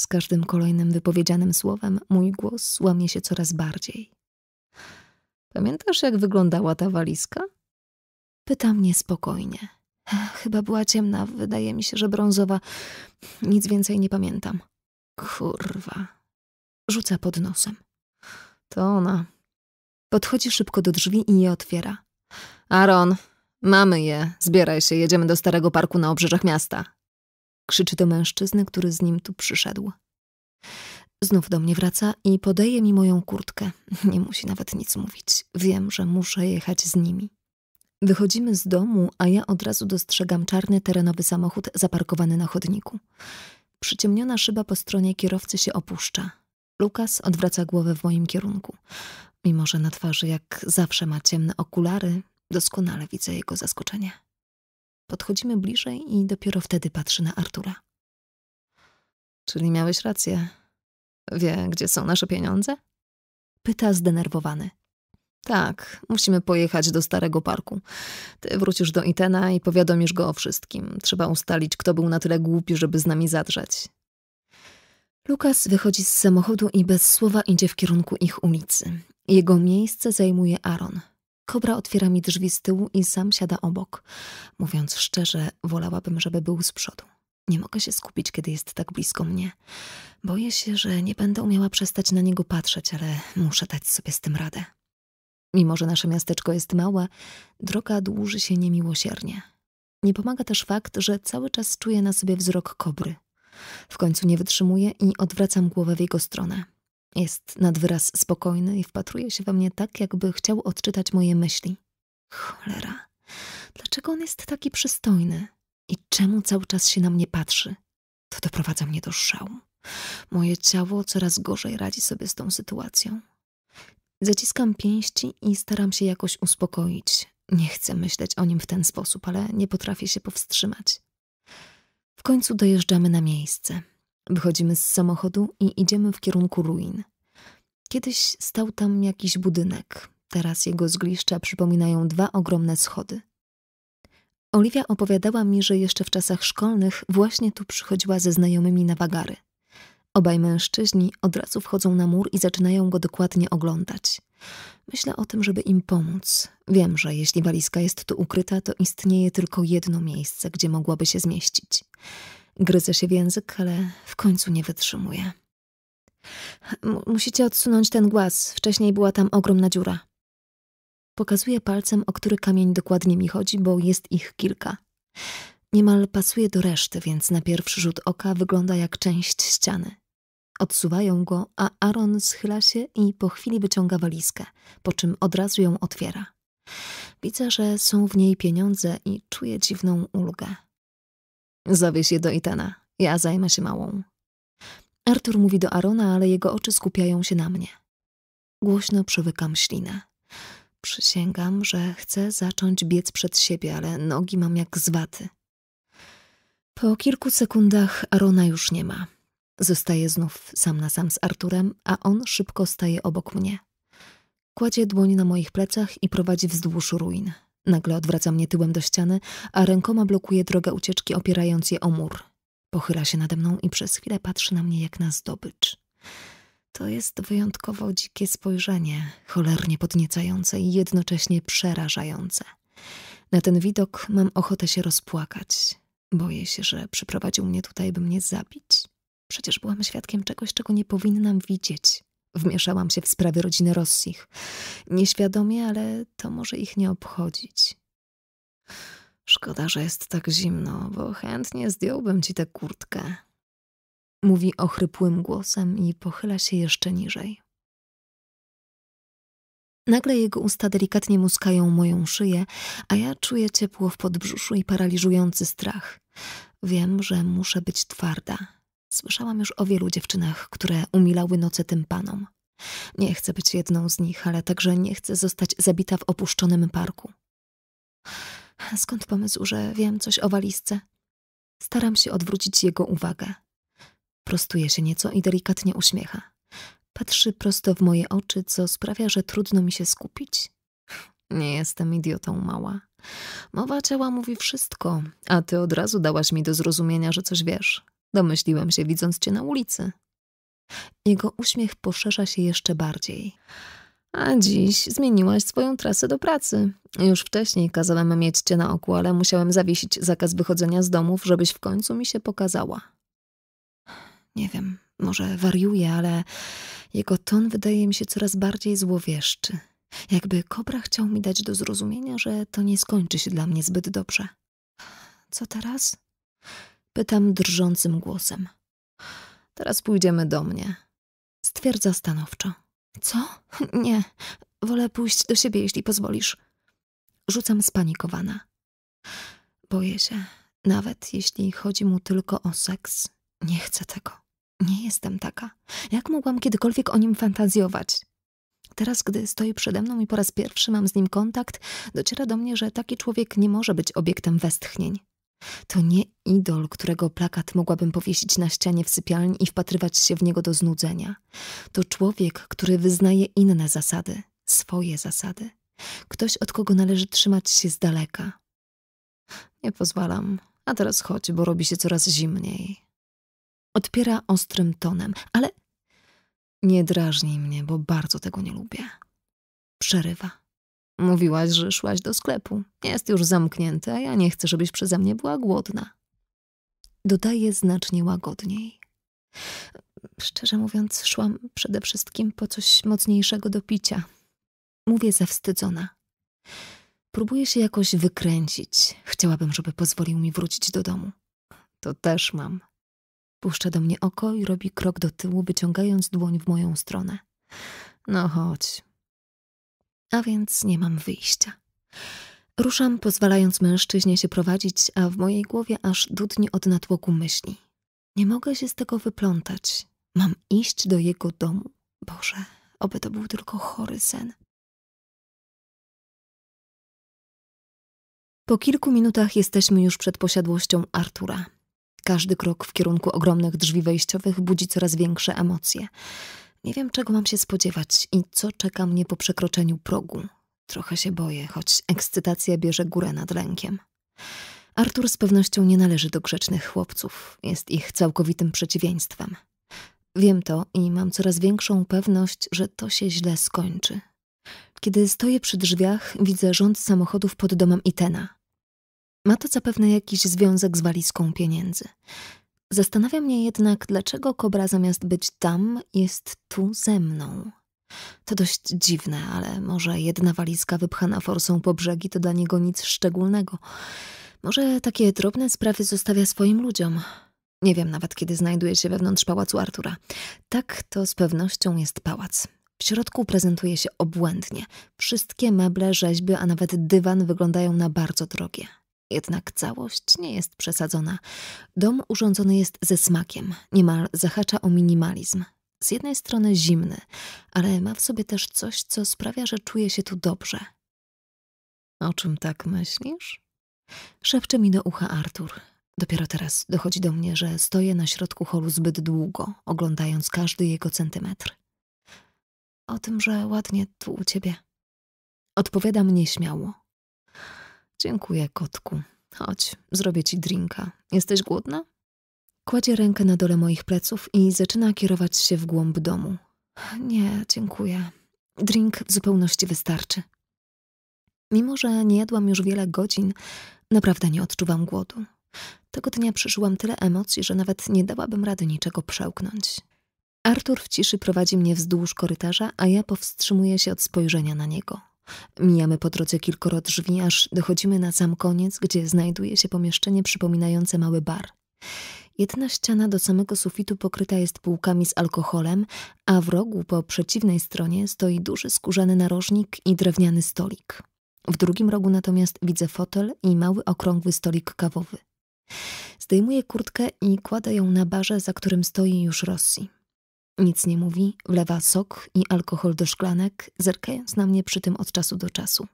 Z każdym kolejnym wypowiedzianym słowem mój głos łamie się coraz bardziej. Pamiętasz, jak wyglądała ta walizka? Pyta mnie spokojnie. Chyba była ciemna, wydaje mi się, że brązowa. Nic więcej nie pamiętam. Kurwa. Rzuca pod nosem. To ona. Podchodzi szybko do drzwi i je otwiera. Aaron, mamy je. Zbieraj się, jedziemy do starego parku na obrzeżach miasta. Krzyczy do mężczyzny, który z nim tu przyszedł. Znów do mnie wraca i podaje mi moją kurtkę. Nie musi nawet nic mówić. Wiem, że muszę jechać z nimi. Wychodzimy z domu, a ja od razu dostrzegam czarny terenowy samochód zaparkowany na chodniku. Przyciemniona szyba po stronie kierowcy się opuszcza. Łukasz odwraca głowę w moim kierunku. Mimo że na twarzy jak zawsze ma ciemne okulary, doskonale widzę jego zaskoczenie. Podchodzimy bliżej i dopiero wtedy patrzy na Artura. Czyli miałeś rację. Wie, gdzie są nasze pieniądze? Pyta zdenerwowany. Tak, musimy pojechać do starego parku. Ty wrócisz do Itena i powiadomisz go o wszystkim. Trzeba ustalić, kto był na tyle głupi, żeby z nami zadrzeć. Łukasz wychodzi z samochodu i bez słowa idzie w kierunku ich ulicy. Jego miejsce zajmuje Aaron. Kobra otwiera mi drzwi z tyłu i sam siada obok. Mówiąc szczerze, wolałabym, żeby był z przodu. Nie mogę się skupić, kiedy jest tak blisko mnie. Boję się, że nie będę umiała przestać na niego patrzeć, ale muszę dać sobie z tym radę. Mimo że nasze miasteczko jest małe, droga dłuży się niemiłosiernie. Nie pomaga też fakt, że cały czas czuję na sobie wzrok kobry. W końcu nie wytrzymuję i odwracam głowę w jego stronę. Jest nad wyraz spokojny i wpatruje się we mnie tak, jakby chciał odczytać moje myśli. Cholera, dlaczego on jest taki przystojny? I czemu cały czas się na mnie patrzy? To doprowadza mnie do szału. Moje ciało coraz gorzej radzi sobie z tą sytuacją. Zaciskam pięści i staram się jakoś uspokoić. Nie chcę myśleć o nim w ten sposób, ale nie potrafię się powstrzymać. W końcu dojeżdżamy na miejsce. Wychodzimy z samochodu i idziemy w kierunku ruin. Kiedyś stał tam jakiś budynek. Teraz jego zgliszcza przypominają dwa ogromne schody. Oliwia opowiadała mi, że jeszcze w czasach szkolnych właśnie tu przychodziła ze znajomymi na wagary. Obaj mężczyźni od razu wchodzą na mur i zaczynają go dokładnie oglądać. Myślę o tym, żeby im pomóc. Wiem, że jeśli walizka jest tu ukryta, to istnieje tylko jedno miejsce, gdzie mogłaby się zmieścić. Gryzę się w język, ale w końcu nie wytrzymuję. Musicie odsunąć ten głaz. Wcześniej była tam ogromna dziura. Pokazuję palcem, o który kamień dokładnie mi chodzi, bo jest ich kilka. Niemal pasuje do reszty, więc na pierwszy rzut oka wygląda jak część ściany. Odsuwają go, a Aaron schyla się i po chwili wyciąga walizkę, po czym od razu ją otwiera. Widzę, że są w niej pieniądze i czuję dziwną ulgę. Zawieź je do Itena, ja zajmę się małą. Artur mówi do Aarona, ale jego oczy skupiają się na mnie. Głośno przywykam ślinę. Przysięgam, że chcę zacząć biec przed siebie, ale nogi mam jak z waty. Po kilku sekundach Aarona już nie ma. Zostaję znów sam na sam z Arturem, a on szybko staje obok mnie. Kładzie dłoń na moich plecach i prowadzi wzdłuż ruin. Nagle odwraca mnie tyłem do ściany, a rękoma blokuje drogę ucieczki, opierając je o mur. Pochyla się nade mną i przez chwilę patrzy na mnie jak na zdobycz. To jest wyjątkowo dzikie spojrzenie, cholernie podniecające i jednocześnie przerażające. Na ten widok mam ochotę się rozpłakać. Boję się, że przyprowadził mnie tutaj, by mnie zabić. Przecież byłam świadkiem czegoś, czego nie powinnam widzieć. Wmieszałam się w sprawy rodziny Rossich. Nieświadomie, ale to może ich nie obchodzić. Szkoda, że jest tak zimno, bo chętnie zdjąłbym ci tę kurtkę. Mówi ochrypłym głosem i pochyla się jeszcze niżej. Nagle jego usta delikatnie muskają moją szyję, a ja czuję ciepło w podbrzuszu i paraliżujący strach. Wiem, że muszę być twarda. Słyszałam już o wielu dziewczynach, które umilały noce tym panom. Nie chcę być jedną z nich, ale także nie chcę zostać zabita w opuszczonym parku. Skąd pomysł, że wiem coś o walizce? Staram się odwrócić jego uwagę. Prostuje się nieco i delikatnie uśmiecha. Patrzy prosto w moje oczy, co sprawia, że trudno mi się skupić. Nie jestem idiotą, mała. Mowa ciała mówi wszystko, a ty od razu dałaś mi do zrozumienia, że coś wiesz. Domyśliłem się, widząc cię na ulicy. Jego uśmiech poszerza się jeszcze bardziej. A dziś zmieniłaś swoją trasę do pracy. Już wcześniej kazałem mieć cię na oku, ale musiałem zawiesić zakaz wychodzenia z domów, żebyś w końcu mi się pokazała. Nie wiem, może wariuję, ale jego ton wydaje mi się coraz bardziej złowieszczy. Jakby kobra chciał mi dać do zrozumienia, że to nie skończy się dla mnie zbyt dobrze. Co teraz? Pytam drżącym głosem. Teraz pójdziemy do mnie. Stwierdza stanowczo. Co? Nie. Wolę pójść do siebie, jeśli pozwolisz. Rzucam spanikowana. Boję się, nawet jeśli chodzi mu tylko o seks. Nie chcę tego. Nie jestem taka. Jak mogłam kiedykolwiek o nim fantazjować? Teraz, gdy stoi przede mną i po raz pierwszy mam z nim kontakt, dociera do mnie, że taki człowiek nie może być obiektem westchnień. To nie idol, którego plakat mogłabym powiesić na ścianie w sypialni i wpatrywać się w niego do znudzenia. To człowiek, który wyznaje inne zasady, swoje zasady. Ktoś, od kogo należy trzymać się z daleka. Nie pozwalam. A teraz chodź, bo robi się coraz zimniej. Odpiera ostrym tonem, ale nie drażnij mnie, bo bardzo tego nie lubię. Przerywa. Mówiłaś, że szłaś do sklepu. Jest już zamknięte, a ja nie chcę, żebyś przeze mnie była głodna. Dodaję znacznie łagodniej. Szczerze mówiąc, szłam przede wszystkim po coś mocniejszego do picia. Mówię zawstydzona. Próbuję się jakoś wykręcić. Chciałabym, żeby pozwolił mi wrócić do domu. To też mam. Puszcza do mnie oko i robi krok do tyłu, wyciągając dłoń w moją stronę. No chodź. A więc nie mam wyjścia. Ruszam, pozwalając mężczyźnie się prowadzić, a w mojej głowie aż dudni od natłoku myśli. Nie mogę się z tego wyplątać. Mam iść do jego domu? Boże, oby to był tylko chory sen. Po kilku minutach jesteśmy już przed posiadłością Artura. Każdy krok w kierunku ogromnych drzwi wejściowych budzi coraz większe emocje. Nie wiem, czego mam się spodziewać i co czeka mnie po przekroczeniu progu. Trochę się boję, choć ekscytacja bierze górę nad lękiem. Artur z pewnością nie należy do grzecznych chłopców. Jest ich całkowitym przeciwieństwem. Wiem to i mam coraz większą pewność, że to się źle skończy. Kiedy stoję przy drzwiach, widzę rząd samochodów pod domem Itena. Ma to zapewne jakiś związek z walizką pieniędzy. Zastanawia mnie jednak, dlaczego kobra zamiast być tam, jest tu ze mną. To dość dziwne, ale może jedna walizka wypchana forsą po brzegi to dla niego nic szczególnego. Może takie drobne sprawy zostawia swoim ludziom. Nie wiem nawet, kiedy znajduje się wewnątrz pałacu Artura. Tak, to z pewnością jest pałac. W środku prezentuje się obłędnie. Wszystkie meble, rzeźby, a nawet dywan wyglądają na bardzo drogie. Jednak całość nie jest przesadzona. Dom urządzony jest ze smakiem, niemal zahacza o minimalizm. Z jednej strony zimny, ale ma w sobie też coś, co sprawia, że czuje się tu dobrze. O czym tak myślisz? Szepcze mi do ucha Artur. Dopiero teraz dochodzi do mnie, że stoję na środku holu zbyt długo, oglądając każdy jego centymetr. O tym, że ładnie tu u ciebie. Odpowiadam nieśmiało. Dziękuję, kotku. Chodź, zrobię ci drinka. Jesteś głodna? Kładzie rękę na dole moich pleców i zaczyna kierować się w głąb domu. Nie, dziękuję. Drink w zupełności wystarczy. Mimo, że nie jadłam już wiele godzin, naprawdę nie odczuwam głodu. Tego dnia przeżyłam tyle emocji, że nawet nie dałabym rady niczego przełknąć. Artur w ciszy prowadzi mnie wzdłuż korytarza, a ja powstrzymuję się od spojrzenia na niego. Mijamy po drodze kilkoro drzwi, aż dochodzimy na sam koniec, gdzie znajduje się pomieszczenie przypominające mały bar. Jedna ściana do samego sufitu pokryta jest półkami z alkoholem, a w rogu po przeciwnej stronie stoi duży skórzany narożnik i drewniany stolik. W drugim rogu natomiast widzę fotel i mały okrągły stolik kawowy. Zdejmuję kurtkę i kładę ją na barze, za którym stoi już Rossi. Nic nie mówi, wlewa sok i alkohol do szklanek, zerkając na mnie przy tym od czasu do czasu.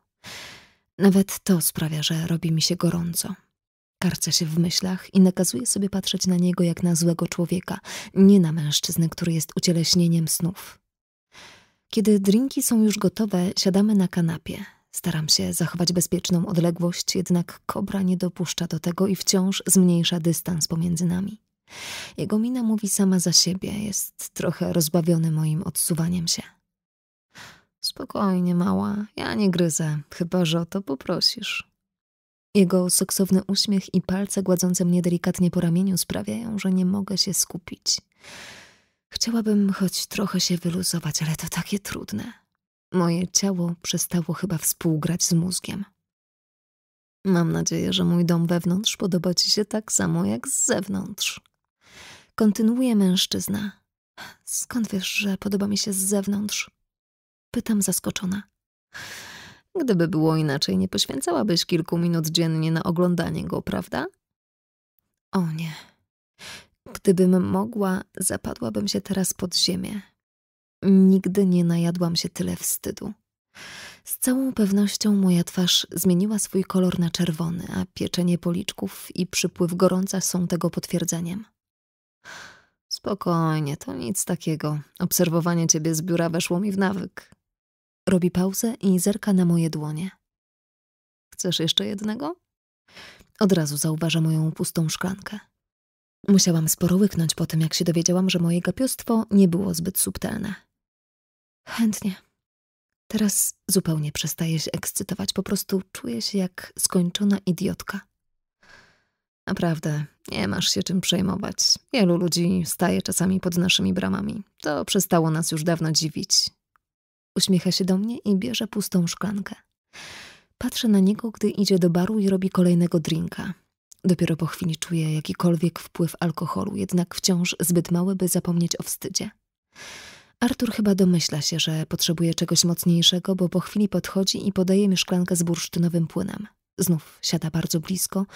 Nawet to sprawia, że robi mi się gorąco. Karcę się w myślach i nakazuję sobie patrzeć na niego jak na złego człowieka, nie na mężczyznę, który jest ucieleśnieniem snów. Kiedy drinki są już gotowe, siadamy na kanapie. Staram się zachować bezpieczną odległość, jednak kobra nie dopuszcza do tego i wciąż zmniejsza dystans pomiędzy nami. Jego mina mówi sama za siebie, jest trochę rozbawiony moim odsuwaniem się. Spokojnie, mała, ja nie gryzę, chyba że o to poprosisz. Jego seksowny uśmiech i palce gładzące mnie delikatnie po ramieniu sprawiają, że nie mogę się skupić. Chciałabym choć trochę się wyluzować, ale to takie trudne. Moje ciało przestało chyba współgrać z mózgiem. Mam nadzieję, że mój dom wewnątrz podoba ci się tak samo jak z zewnątrz. Kontynuuje mężczyzna. Skąd wiesz, że podoba mi się z zewnątrz? Pytam zaskoczona. Gdyby było inaczej, nie poświęcałabyś kilku minut dziennie na oglądanie go, prawda? O nie. Gdybym mogła, zapadłabym się teraz pod ziemię. Nigdy nie najadłam się tyle wstydu. Z całą pewnością moja twarz zmieniła swój kolor na czerwony, a pieczenie policzków i przypływ gorąca są tego potwierdzeniem. Spokojnie, to nic takiego. Obserwowanie ciebie z biura weszło mi w nawyk. Robi pauzę i zerka na moje dłonie. Chcesz jeszcze jednego? Od razu zauważa moją pustą szklankę. Musiałam sporo łyknąć po tym, jak się dowiedziałam, że moje gapiostwo nie było zbyt subtelne. Chętnie. Teraz zupełnie przestaję się ekscytować, po prostu czuję się jak skończona idiotka. Naprawdę, nie masz się czym przejmować. Wielu ludzi staje czasami pod naszymi bramami. To przestało nas już dawno dziwić. Uśmiecha się do mnie i bierze pustą szklankę. Patrzę na niego, gdy idzie do baru i robi kolejnego drinka. Dopiero po chwili czuję jakikolwiek wpływ alkoholu, jednak wciąż zbyt mały, by zapomnieć o wstydzie. Artur chyba domyśla się, że potrzebuje czegoś mocniejszego, bo po chwili podchodzi i podaje mi szklankę z bursztynowym płynem. Znów siada bardzo blisko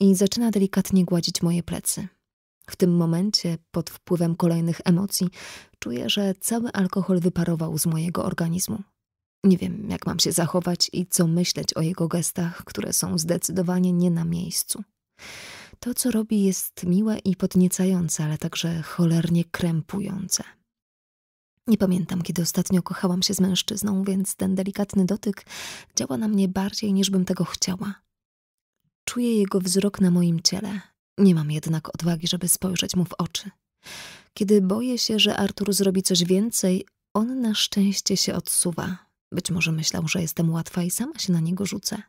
i zaczyna delikatnie gładzić moje plecy. W tym momencie, pod wpływem kolejnych emocji, czuję, że cały alkohol wyparował z mojego organizmu. Nie wiem, jak mam się zachować i co myśleć o jego gestach, które są zdecydowanie nie na miejscu. To, co robi, jest miłe i podniecające, ale także cholernie krępujące. Nie pamiętam, kiedy ostatnio kochałam się z mężczyzną, więc ten delikatny dotyk działa na mnie bardziej, niż bym tego chciała. Czuję jego wzrok na moim ciele. Nie mam jednak odwagi, żeby spojrzeć mu w oczy. Kiedy boję się, że Artur zrobi coś więcej, on na szczęście się odsuwa. Być może myślał, że jestem łatwa i sama się na niego rzucę.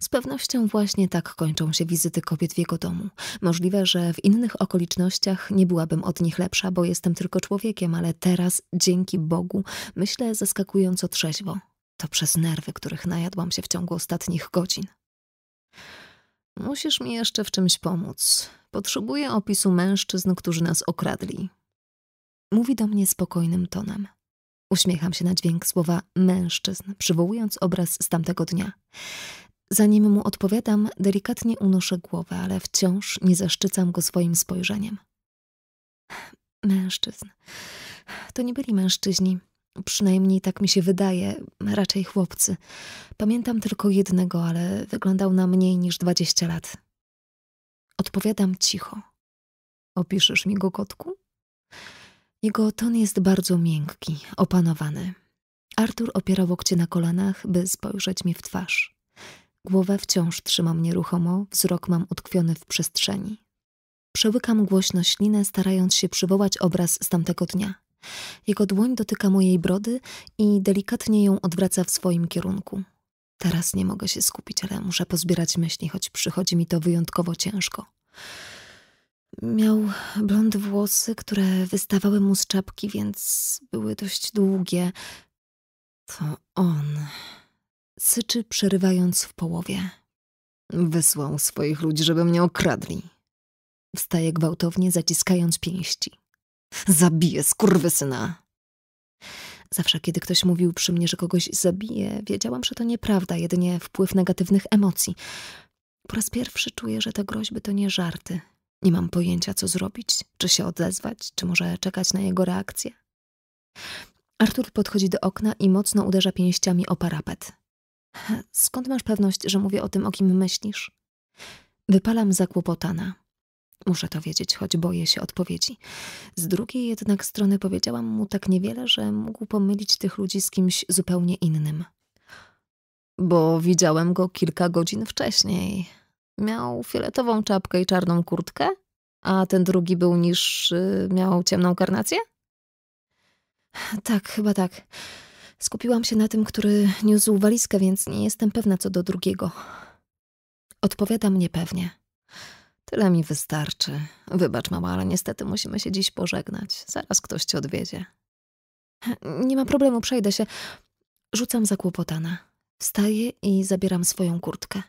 Z pewnością właśnie tak kończą się wizyty kobiet w jego domu. Możliwe, że w innych okolicznościach nie byłabym od nich lepsza, bo jestem tylko człowiekiem, ale teraz, dzięki Bogu, myślę zaskakująco trzeźwo. To przez nerwy, których najadłam się w ciągu ostatnich godzin. Musisz mi jeszcze w czymś pomóc. Potrzebuję opisu mężczyzn, którzy nas okradli. Mówi do mnie spokojnym tonem. Uśmiecham się na dźwięk słowa mężczyzn, przywołując obraz z tamtego dnia. Zanim mu odpowiadam, delikatnie unoszę głowę, ale wciąż nie zaszczycam go swoim spojrzeniem. Mężczyzn. To nie byli mężczyźni. Przynajmniej tak mi się wydaje, raczej chłopcy. Pamiętam tylko jednego, ale wyglądał na mniej niż dwadzieścia lat. Odpowiadam cicho. Opiszesz mi go, kotku? Jego ton jest bardzo miękki, opanowany. Artur opiera łokcie na kolanach, by spojrzeć mi w twarz. Głowę wciąż trzymam nieruchomo, wzrok mam utkwiony w przestrzeni. Przełykam głośno ślinę, starając się przywołać obraz z tamtego dnia. Jego dłoń dotyka mojej brody i delikatnie ją odwraca w swoim kierunku. Teraz nie mogę się skupić, ale muszę pozbierać myśli, choć przychodzi mi to wyjątkowo ciężko. Miał blond włosy, które wystawały mu z czapki, więc były dość długie. To on. Syczy, przerywając w połowie. Wysłał swoich ludzi, żeby mnie okradli. Wstaje gwałtownie, zaciskając pięści. Zabiję skurwysyna. Zawsze, kiedy ktoś mówił przy mnie, że kogoś zabije, wiedziałam, że to nieprawda, jedynie wpływ negatywnych emocji. Po raz pierwszy czuję, że te groźby to nie żarty. Nie mam pojęcia, co zrobić, czy się odezwać, czy może czekać na jego reakcję. Artur podchodzi do okna i mocno uderza pięściami o parapet. Skąd masz pewność, że mówię o tym, o kim myślisz? Wypalam zakłopotana. Muszę to wiedzieć, choć boję się odpowiedzi. Z drugiej jednak strony powiedziałam mu tak niewiele, że mógł pomylić tych ludzi z kimś zupełnie innym. Bo widziałem go kilka godzin wcześniej. Miał fioletową czapkę i czarną kurtkę, a ten drugi był niż... Yy, miał ciemną karnację? Tak, chyba tak. Skupiłam się na tym, który niósł walizkę, więc nie jestem pewna co do drugiego. Odpowiadam niepewnie. Tyle mi wystarczy. Wybacz, mama, ale niestety musimy się dziś pożegnać. Zaraz ktoś cię odwiedzie. Nie ma problemu, przejdę się. Rzucam zakłopotana. Wstaję i zabieram swoją kurtkę.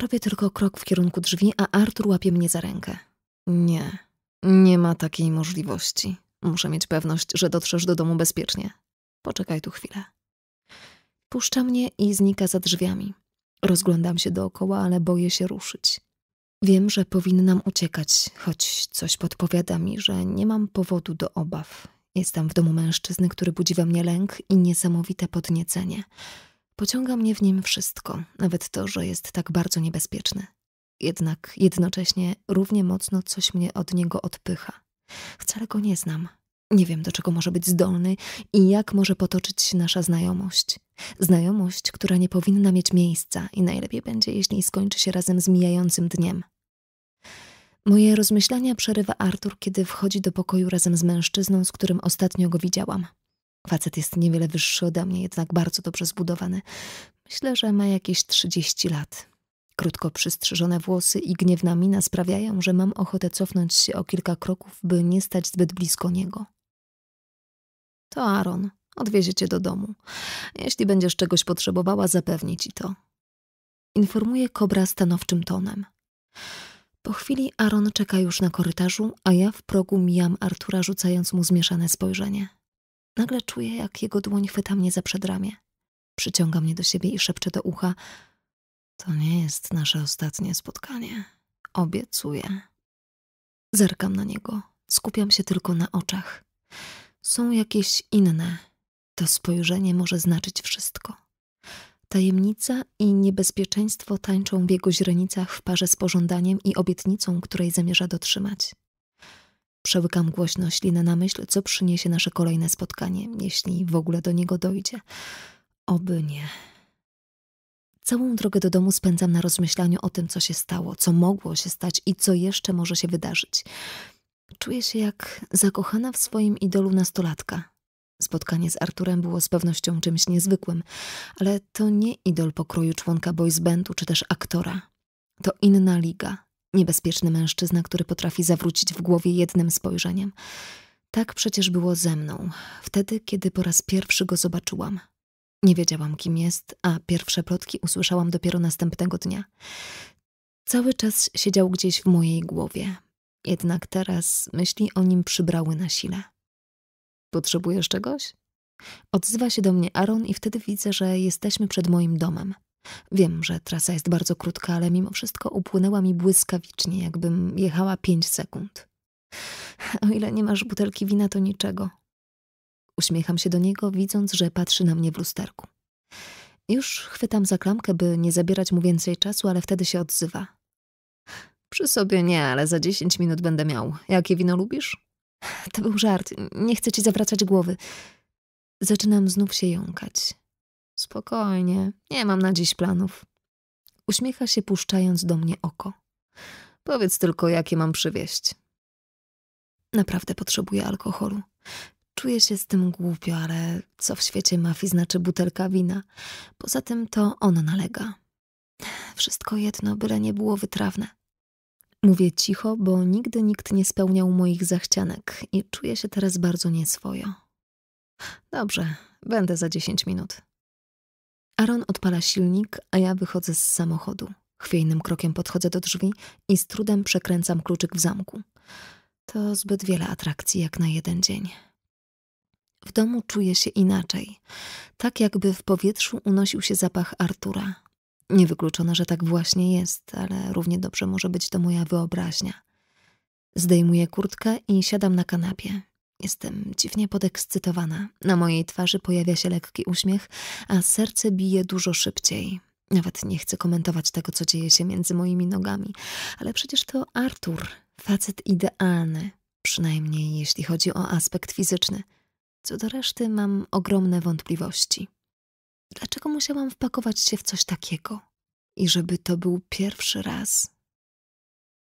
Robię tylko krok w kierunku drzwi, a Artur łapie mnie za rękę. Nie, nie ma takiej możliwości. Muszę mieć pewność, że dotrzesz do domu bezpiecznie. Poczekaj tu chwilę. Puszcza mnie i znika za drzwiami. Rozglądam się dookoła, ale boję się ruszyć. Wiem, że powinnam uciekać, choć coś podpowiada mi, że nie mam powodu do obaw. Jestem w domu mężczyzny, który budzi we mnie lęk i niesamowite podniecenie. Pociąga mnie w nim wszystko, nawet to, że jest tak bardzo niebezpieczny. Jednak jednocześnie równie mocno coś mnie od niego odpycha. Wcale go nie znam. Nie wiem, do czego może być zdolny i jak może potoczyć się nasza znajomość. Znajomość, która nie powinna mieć miejsca i najlepiej będzie, jeśli skończy się razem z mijającym dniem. Moje rozmyślania przerywa Artur, kiedy wchodzi do pokoju razem z mężczyzną, z którym ostatnio go widziałam. Facet jest niewiele wyższy ode mnie, jednak bardzo dobrze zbudowany. Myślę, że ma jakieś trzydzieści lat. Krótko przystrzyżone włosy i gniewna mina sprawiają, że mam ochotę cofnąć się o kilka kroków, by nie stać zbyt blisko niego. To Aaron. Odwiezie cię do domu. Jeśli będziesz czegoś potrzebowała, zapewni ci to. Informuje kobra stanowczym tonem. Po chwili Aaron czeka już na korytarzu, a ja w progu mijam Artura, rzucając mu zmieszane spojrzenie. Nagle czuję, jak jego dłoń chwyta mnie za przedramię. Przyciąga mnie do siebie i szepcze do ucha. To nie jest nasze ostatnie spotkanie. Obiecuję. Zerkam na niego. Skupiam się tylko na oczach. Są jakieś inne. To spojrzenie może znaczyć wszystko. Tajemnica i niebezpieczeństwo tańczą w jego źrenicach w parze z pożądaniem i obietnicą, której zamierza dotrzymać. Przełykam głośno ślinę na myśl, co przyniesie nasze kolejne spotkanie, jeśli w ogóle do niego dojdzie. Oby nie. Całą drogę do domu spędzam na rozmyślaniu o tym, co się stało, co mogło się stać i co jeszcze może się wydarzyć. Czuję się jak zakochana w swoim idolu nastolatka. Spotkanie z Arturem było z pewnością czymś niezwykłym, ale to nie idol pokroju członka boys bandu czy też aktora. To inna liga. Niebezpieczny mężczyzna, który potrafi zawrócić w głowie jednym spojrzeniem. Tak przecież było ze mną, wtedy, kiedy po raz pierwszy go zobaczyłam. Nie wiedziałam, kim jest, a pierwsze plotki usłyszałam dopiero następnego dnia. Cały czas siedział gdzieś w mojej głowie. Jednak teraz myśli o nim przybrały na sile. Potrzebujesz czegoś? Odzywa się do mnie Aaron i wtedy widzę, że jesteśmy przed moim domem. Wiem, że trasa jest bardzo krótka, ale mimo wszystko upłynęła mi błyskawicznie, jakbym jechała pięć sekund. O ile nie masz butelki wina, to niczego. Uśmiecham się do niego, widząc, że patrzy na mnie w lusterku. Już chwytam za klamkę, by nie zabierać mu więcej czasu, ale wtedy się odzywa. Przy sobie nie, ale za dziesięć minut będę miał. Jakie wino lubisz? To był żart. Nie chcę ci zawracać głowy. Zaczynam znów się jąkać. Spokojnie. Nie mam na dziś planów. Uśmiecha się, puszczając do mnie oko. Powiedz tylko, jakie mam przywieźć. Naprawdę potrzebuję alkoholu. Czuję się z tym głupio, ale co w świecie mafii znaczy butelka wina? Poza tym to on nalega. Wszystko jedno, byle nie było wytrawne. Mówię cicho, bo nigdy nikt nie spełniał moich zachcianek i czuję się teraz bardzo nieswojo. Dobrze, będę za dziesięć minut. Aaron odpala silnik, a ja wychodzę z samochodu. Chwiejnym krokiem podchodzę do drzwi i z trudem przekręcam kluczyk w zamku. To zbyt wiele atrakcji jak na jeden dzień. W domu czuję się inaczej. Tak jakby w powietrzu unosił się zapach Artura. Niewykluczone, że tak właśnie jest, ale równie dobrze może być to moja wyobraźnia. Zdejmuję kurtkę i siadam na kanapie. Jestem dziwnie podekscytowana. Na mojej twarzy pojawia się lekki uśmiech, a serce bije dużo szybciej. Nawet nie chcę komentować tego, co dzieje się między moimi nogami. Ale przecież to Artur, facet idealny. Przynajmniej jeśli chodzi o aspekt fizyczny. Co do reszty mam ogromne wątpliwości. Dlaczego musiałam wpakować się w coś takiego? I żeby to był pierwszy raz.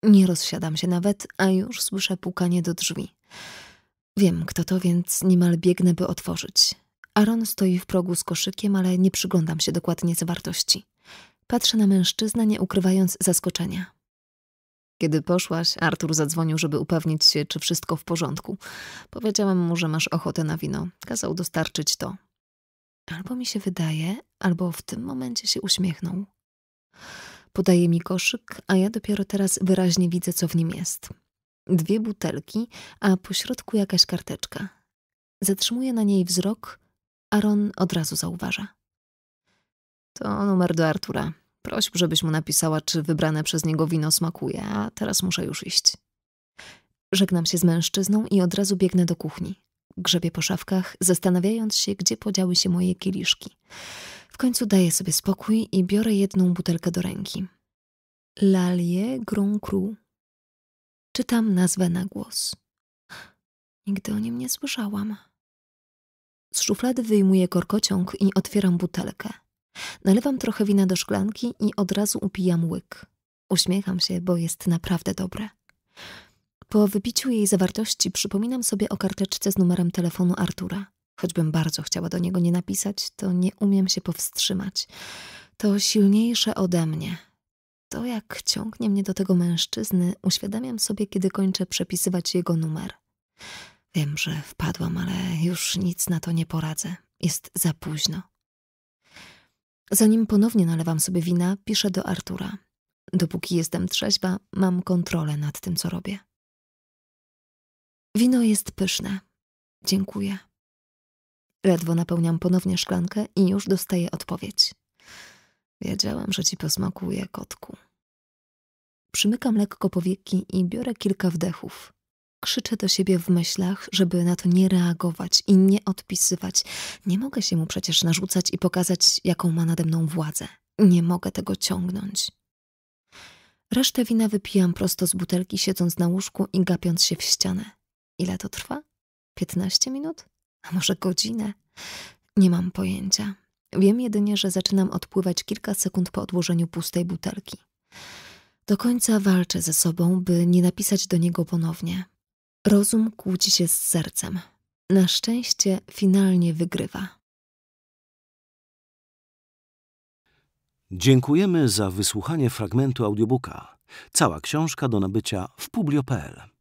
Nie rozsiadam się nawet, a już słyszę pukanie do drzwi. Wiem, kto to, więc niemal biegnę, by otworzyć. Aaron stoi w progu z koszykiem, ale nie przyglądam się dokładnie zawartości. Patrzę na mężczyznę, nie ukrywając zaskoczenia. Kiedy poszłaś, Artur zadzwonił, żeby upewnić się, czy wszystko w porządku. Powiedziałam mu, że masz ochotę na wino. Kazał dostarczyć to. Albo mi się wydaje, albo w tym momencie się uśmiechnął. Podaje mi koszyk, a ja dopiero teraz wyraźnie widzę, co w nim jest. Dwie butelki, a po środku jakaś karteczka. Zatrzymuję na niej wzrok, Aaron od razu zauważa. To numer do Artura. Prośb, żebyś mu napisała, czy wybrane przez niego wino smakuje, a teraz muszę już iść. Żegnam się z mężczyzną i od razu biegnę do kuchni. Grzebię po szafkach, zastanawiając się, gdzie podziały się moje kieliszki. W końcu daję sobie spokój i biorę jedną butelkę do ręki. L'alie-grun-cru. Czytam nazwę na głos. Nigdy o nim nie słyszałam. Z szuflady wyjmuję korkociąg i otwieram butelkę. Nalewam trochę wina do szklanki i od razu upijam łyk. Uśmiecham się, bo jest naprawdę dobre. Po wypiciu jej zawartości przypominam sobie o karteczce z numerem telefonu Artura. Choćbym bardzo chciała do niego nie napisać, to nie umiem się powstrzymać. To silniejsze ode mnie. To, jak ciągnie mnie do tego mężczyzny, uświadamiam sobie, kiedy kończę przepisywać jego numer. Wiem, że wpadłam, ale już nic na to nie poradzę. Jest za późno. Zanim ponownie nalewam sobie wina, piszę do Artura. Dopóki jestem trzeźwa, mam kontrolę nad tym, co robię. Wino jest pyszne. Dziękuję. Ledwo napełniam ponownie szklankę i już dostaję odpowiedź. Wiedziałam, że ci posmakuje, kotku. Przymykam lekko powieki i biorę kilka wdechów. Krzyczę do siebie w myślach, żeby na to nie reagować i nie odpisywać. Nie mogę się mu przecież narzucać i pokazać, jaką ma nade mną władzę. Nie mogę tego ciągnąć. Resztę wina wypijam prosto z butelki, siedząc na łóżku i gapiąc się w ścianę. Ile to trwa? Piętnaście minut? A może godzinę? Nie mam pojęcia. Wiem jedynie, że zaczynam odpływać kilka sekund po odłożeniu pustej butelki. Do końca walczę ze sobą, by nie napisać do niego ponownie. Rozum kłóci się z sercem. Na szczęście finalnie wygrywa. Dziękujemy za wysłuchanie fragmentu audiobooka. Cała książka do nabycia w Publio kropka pe el.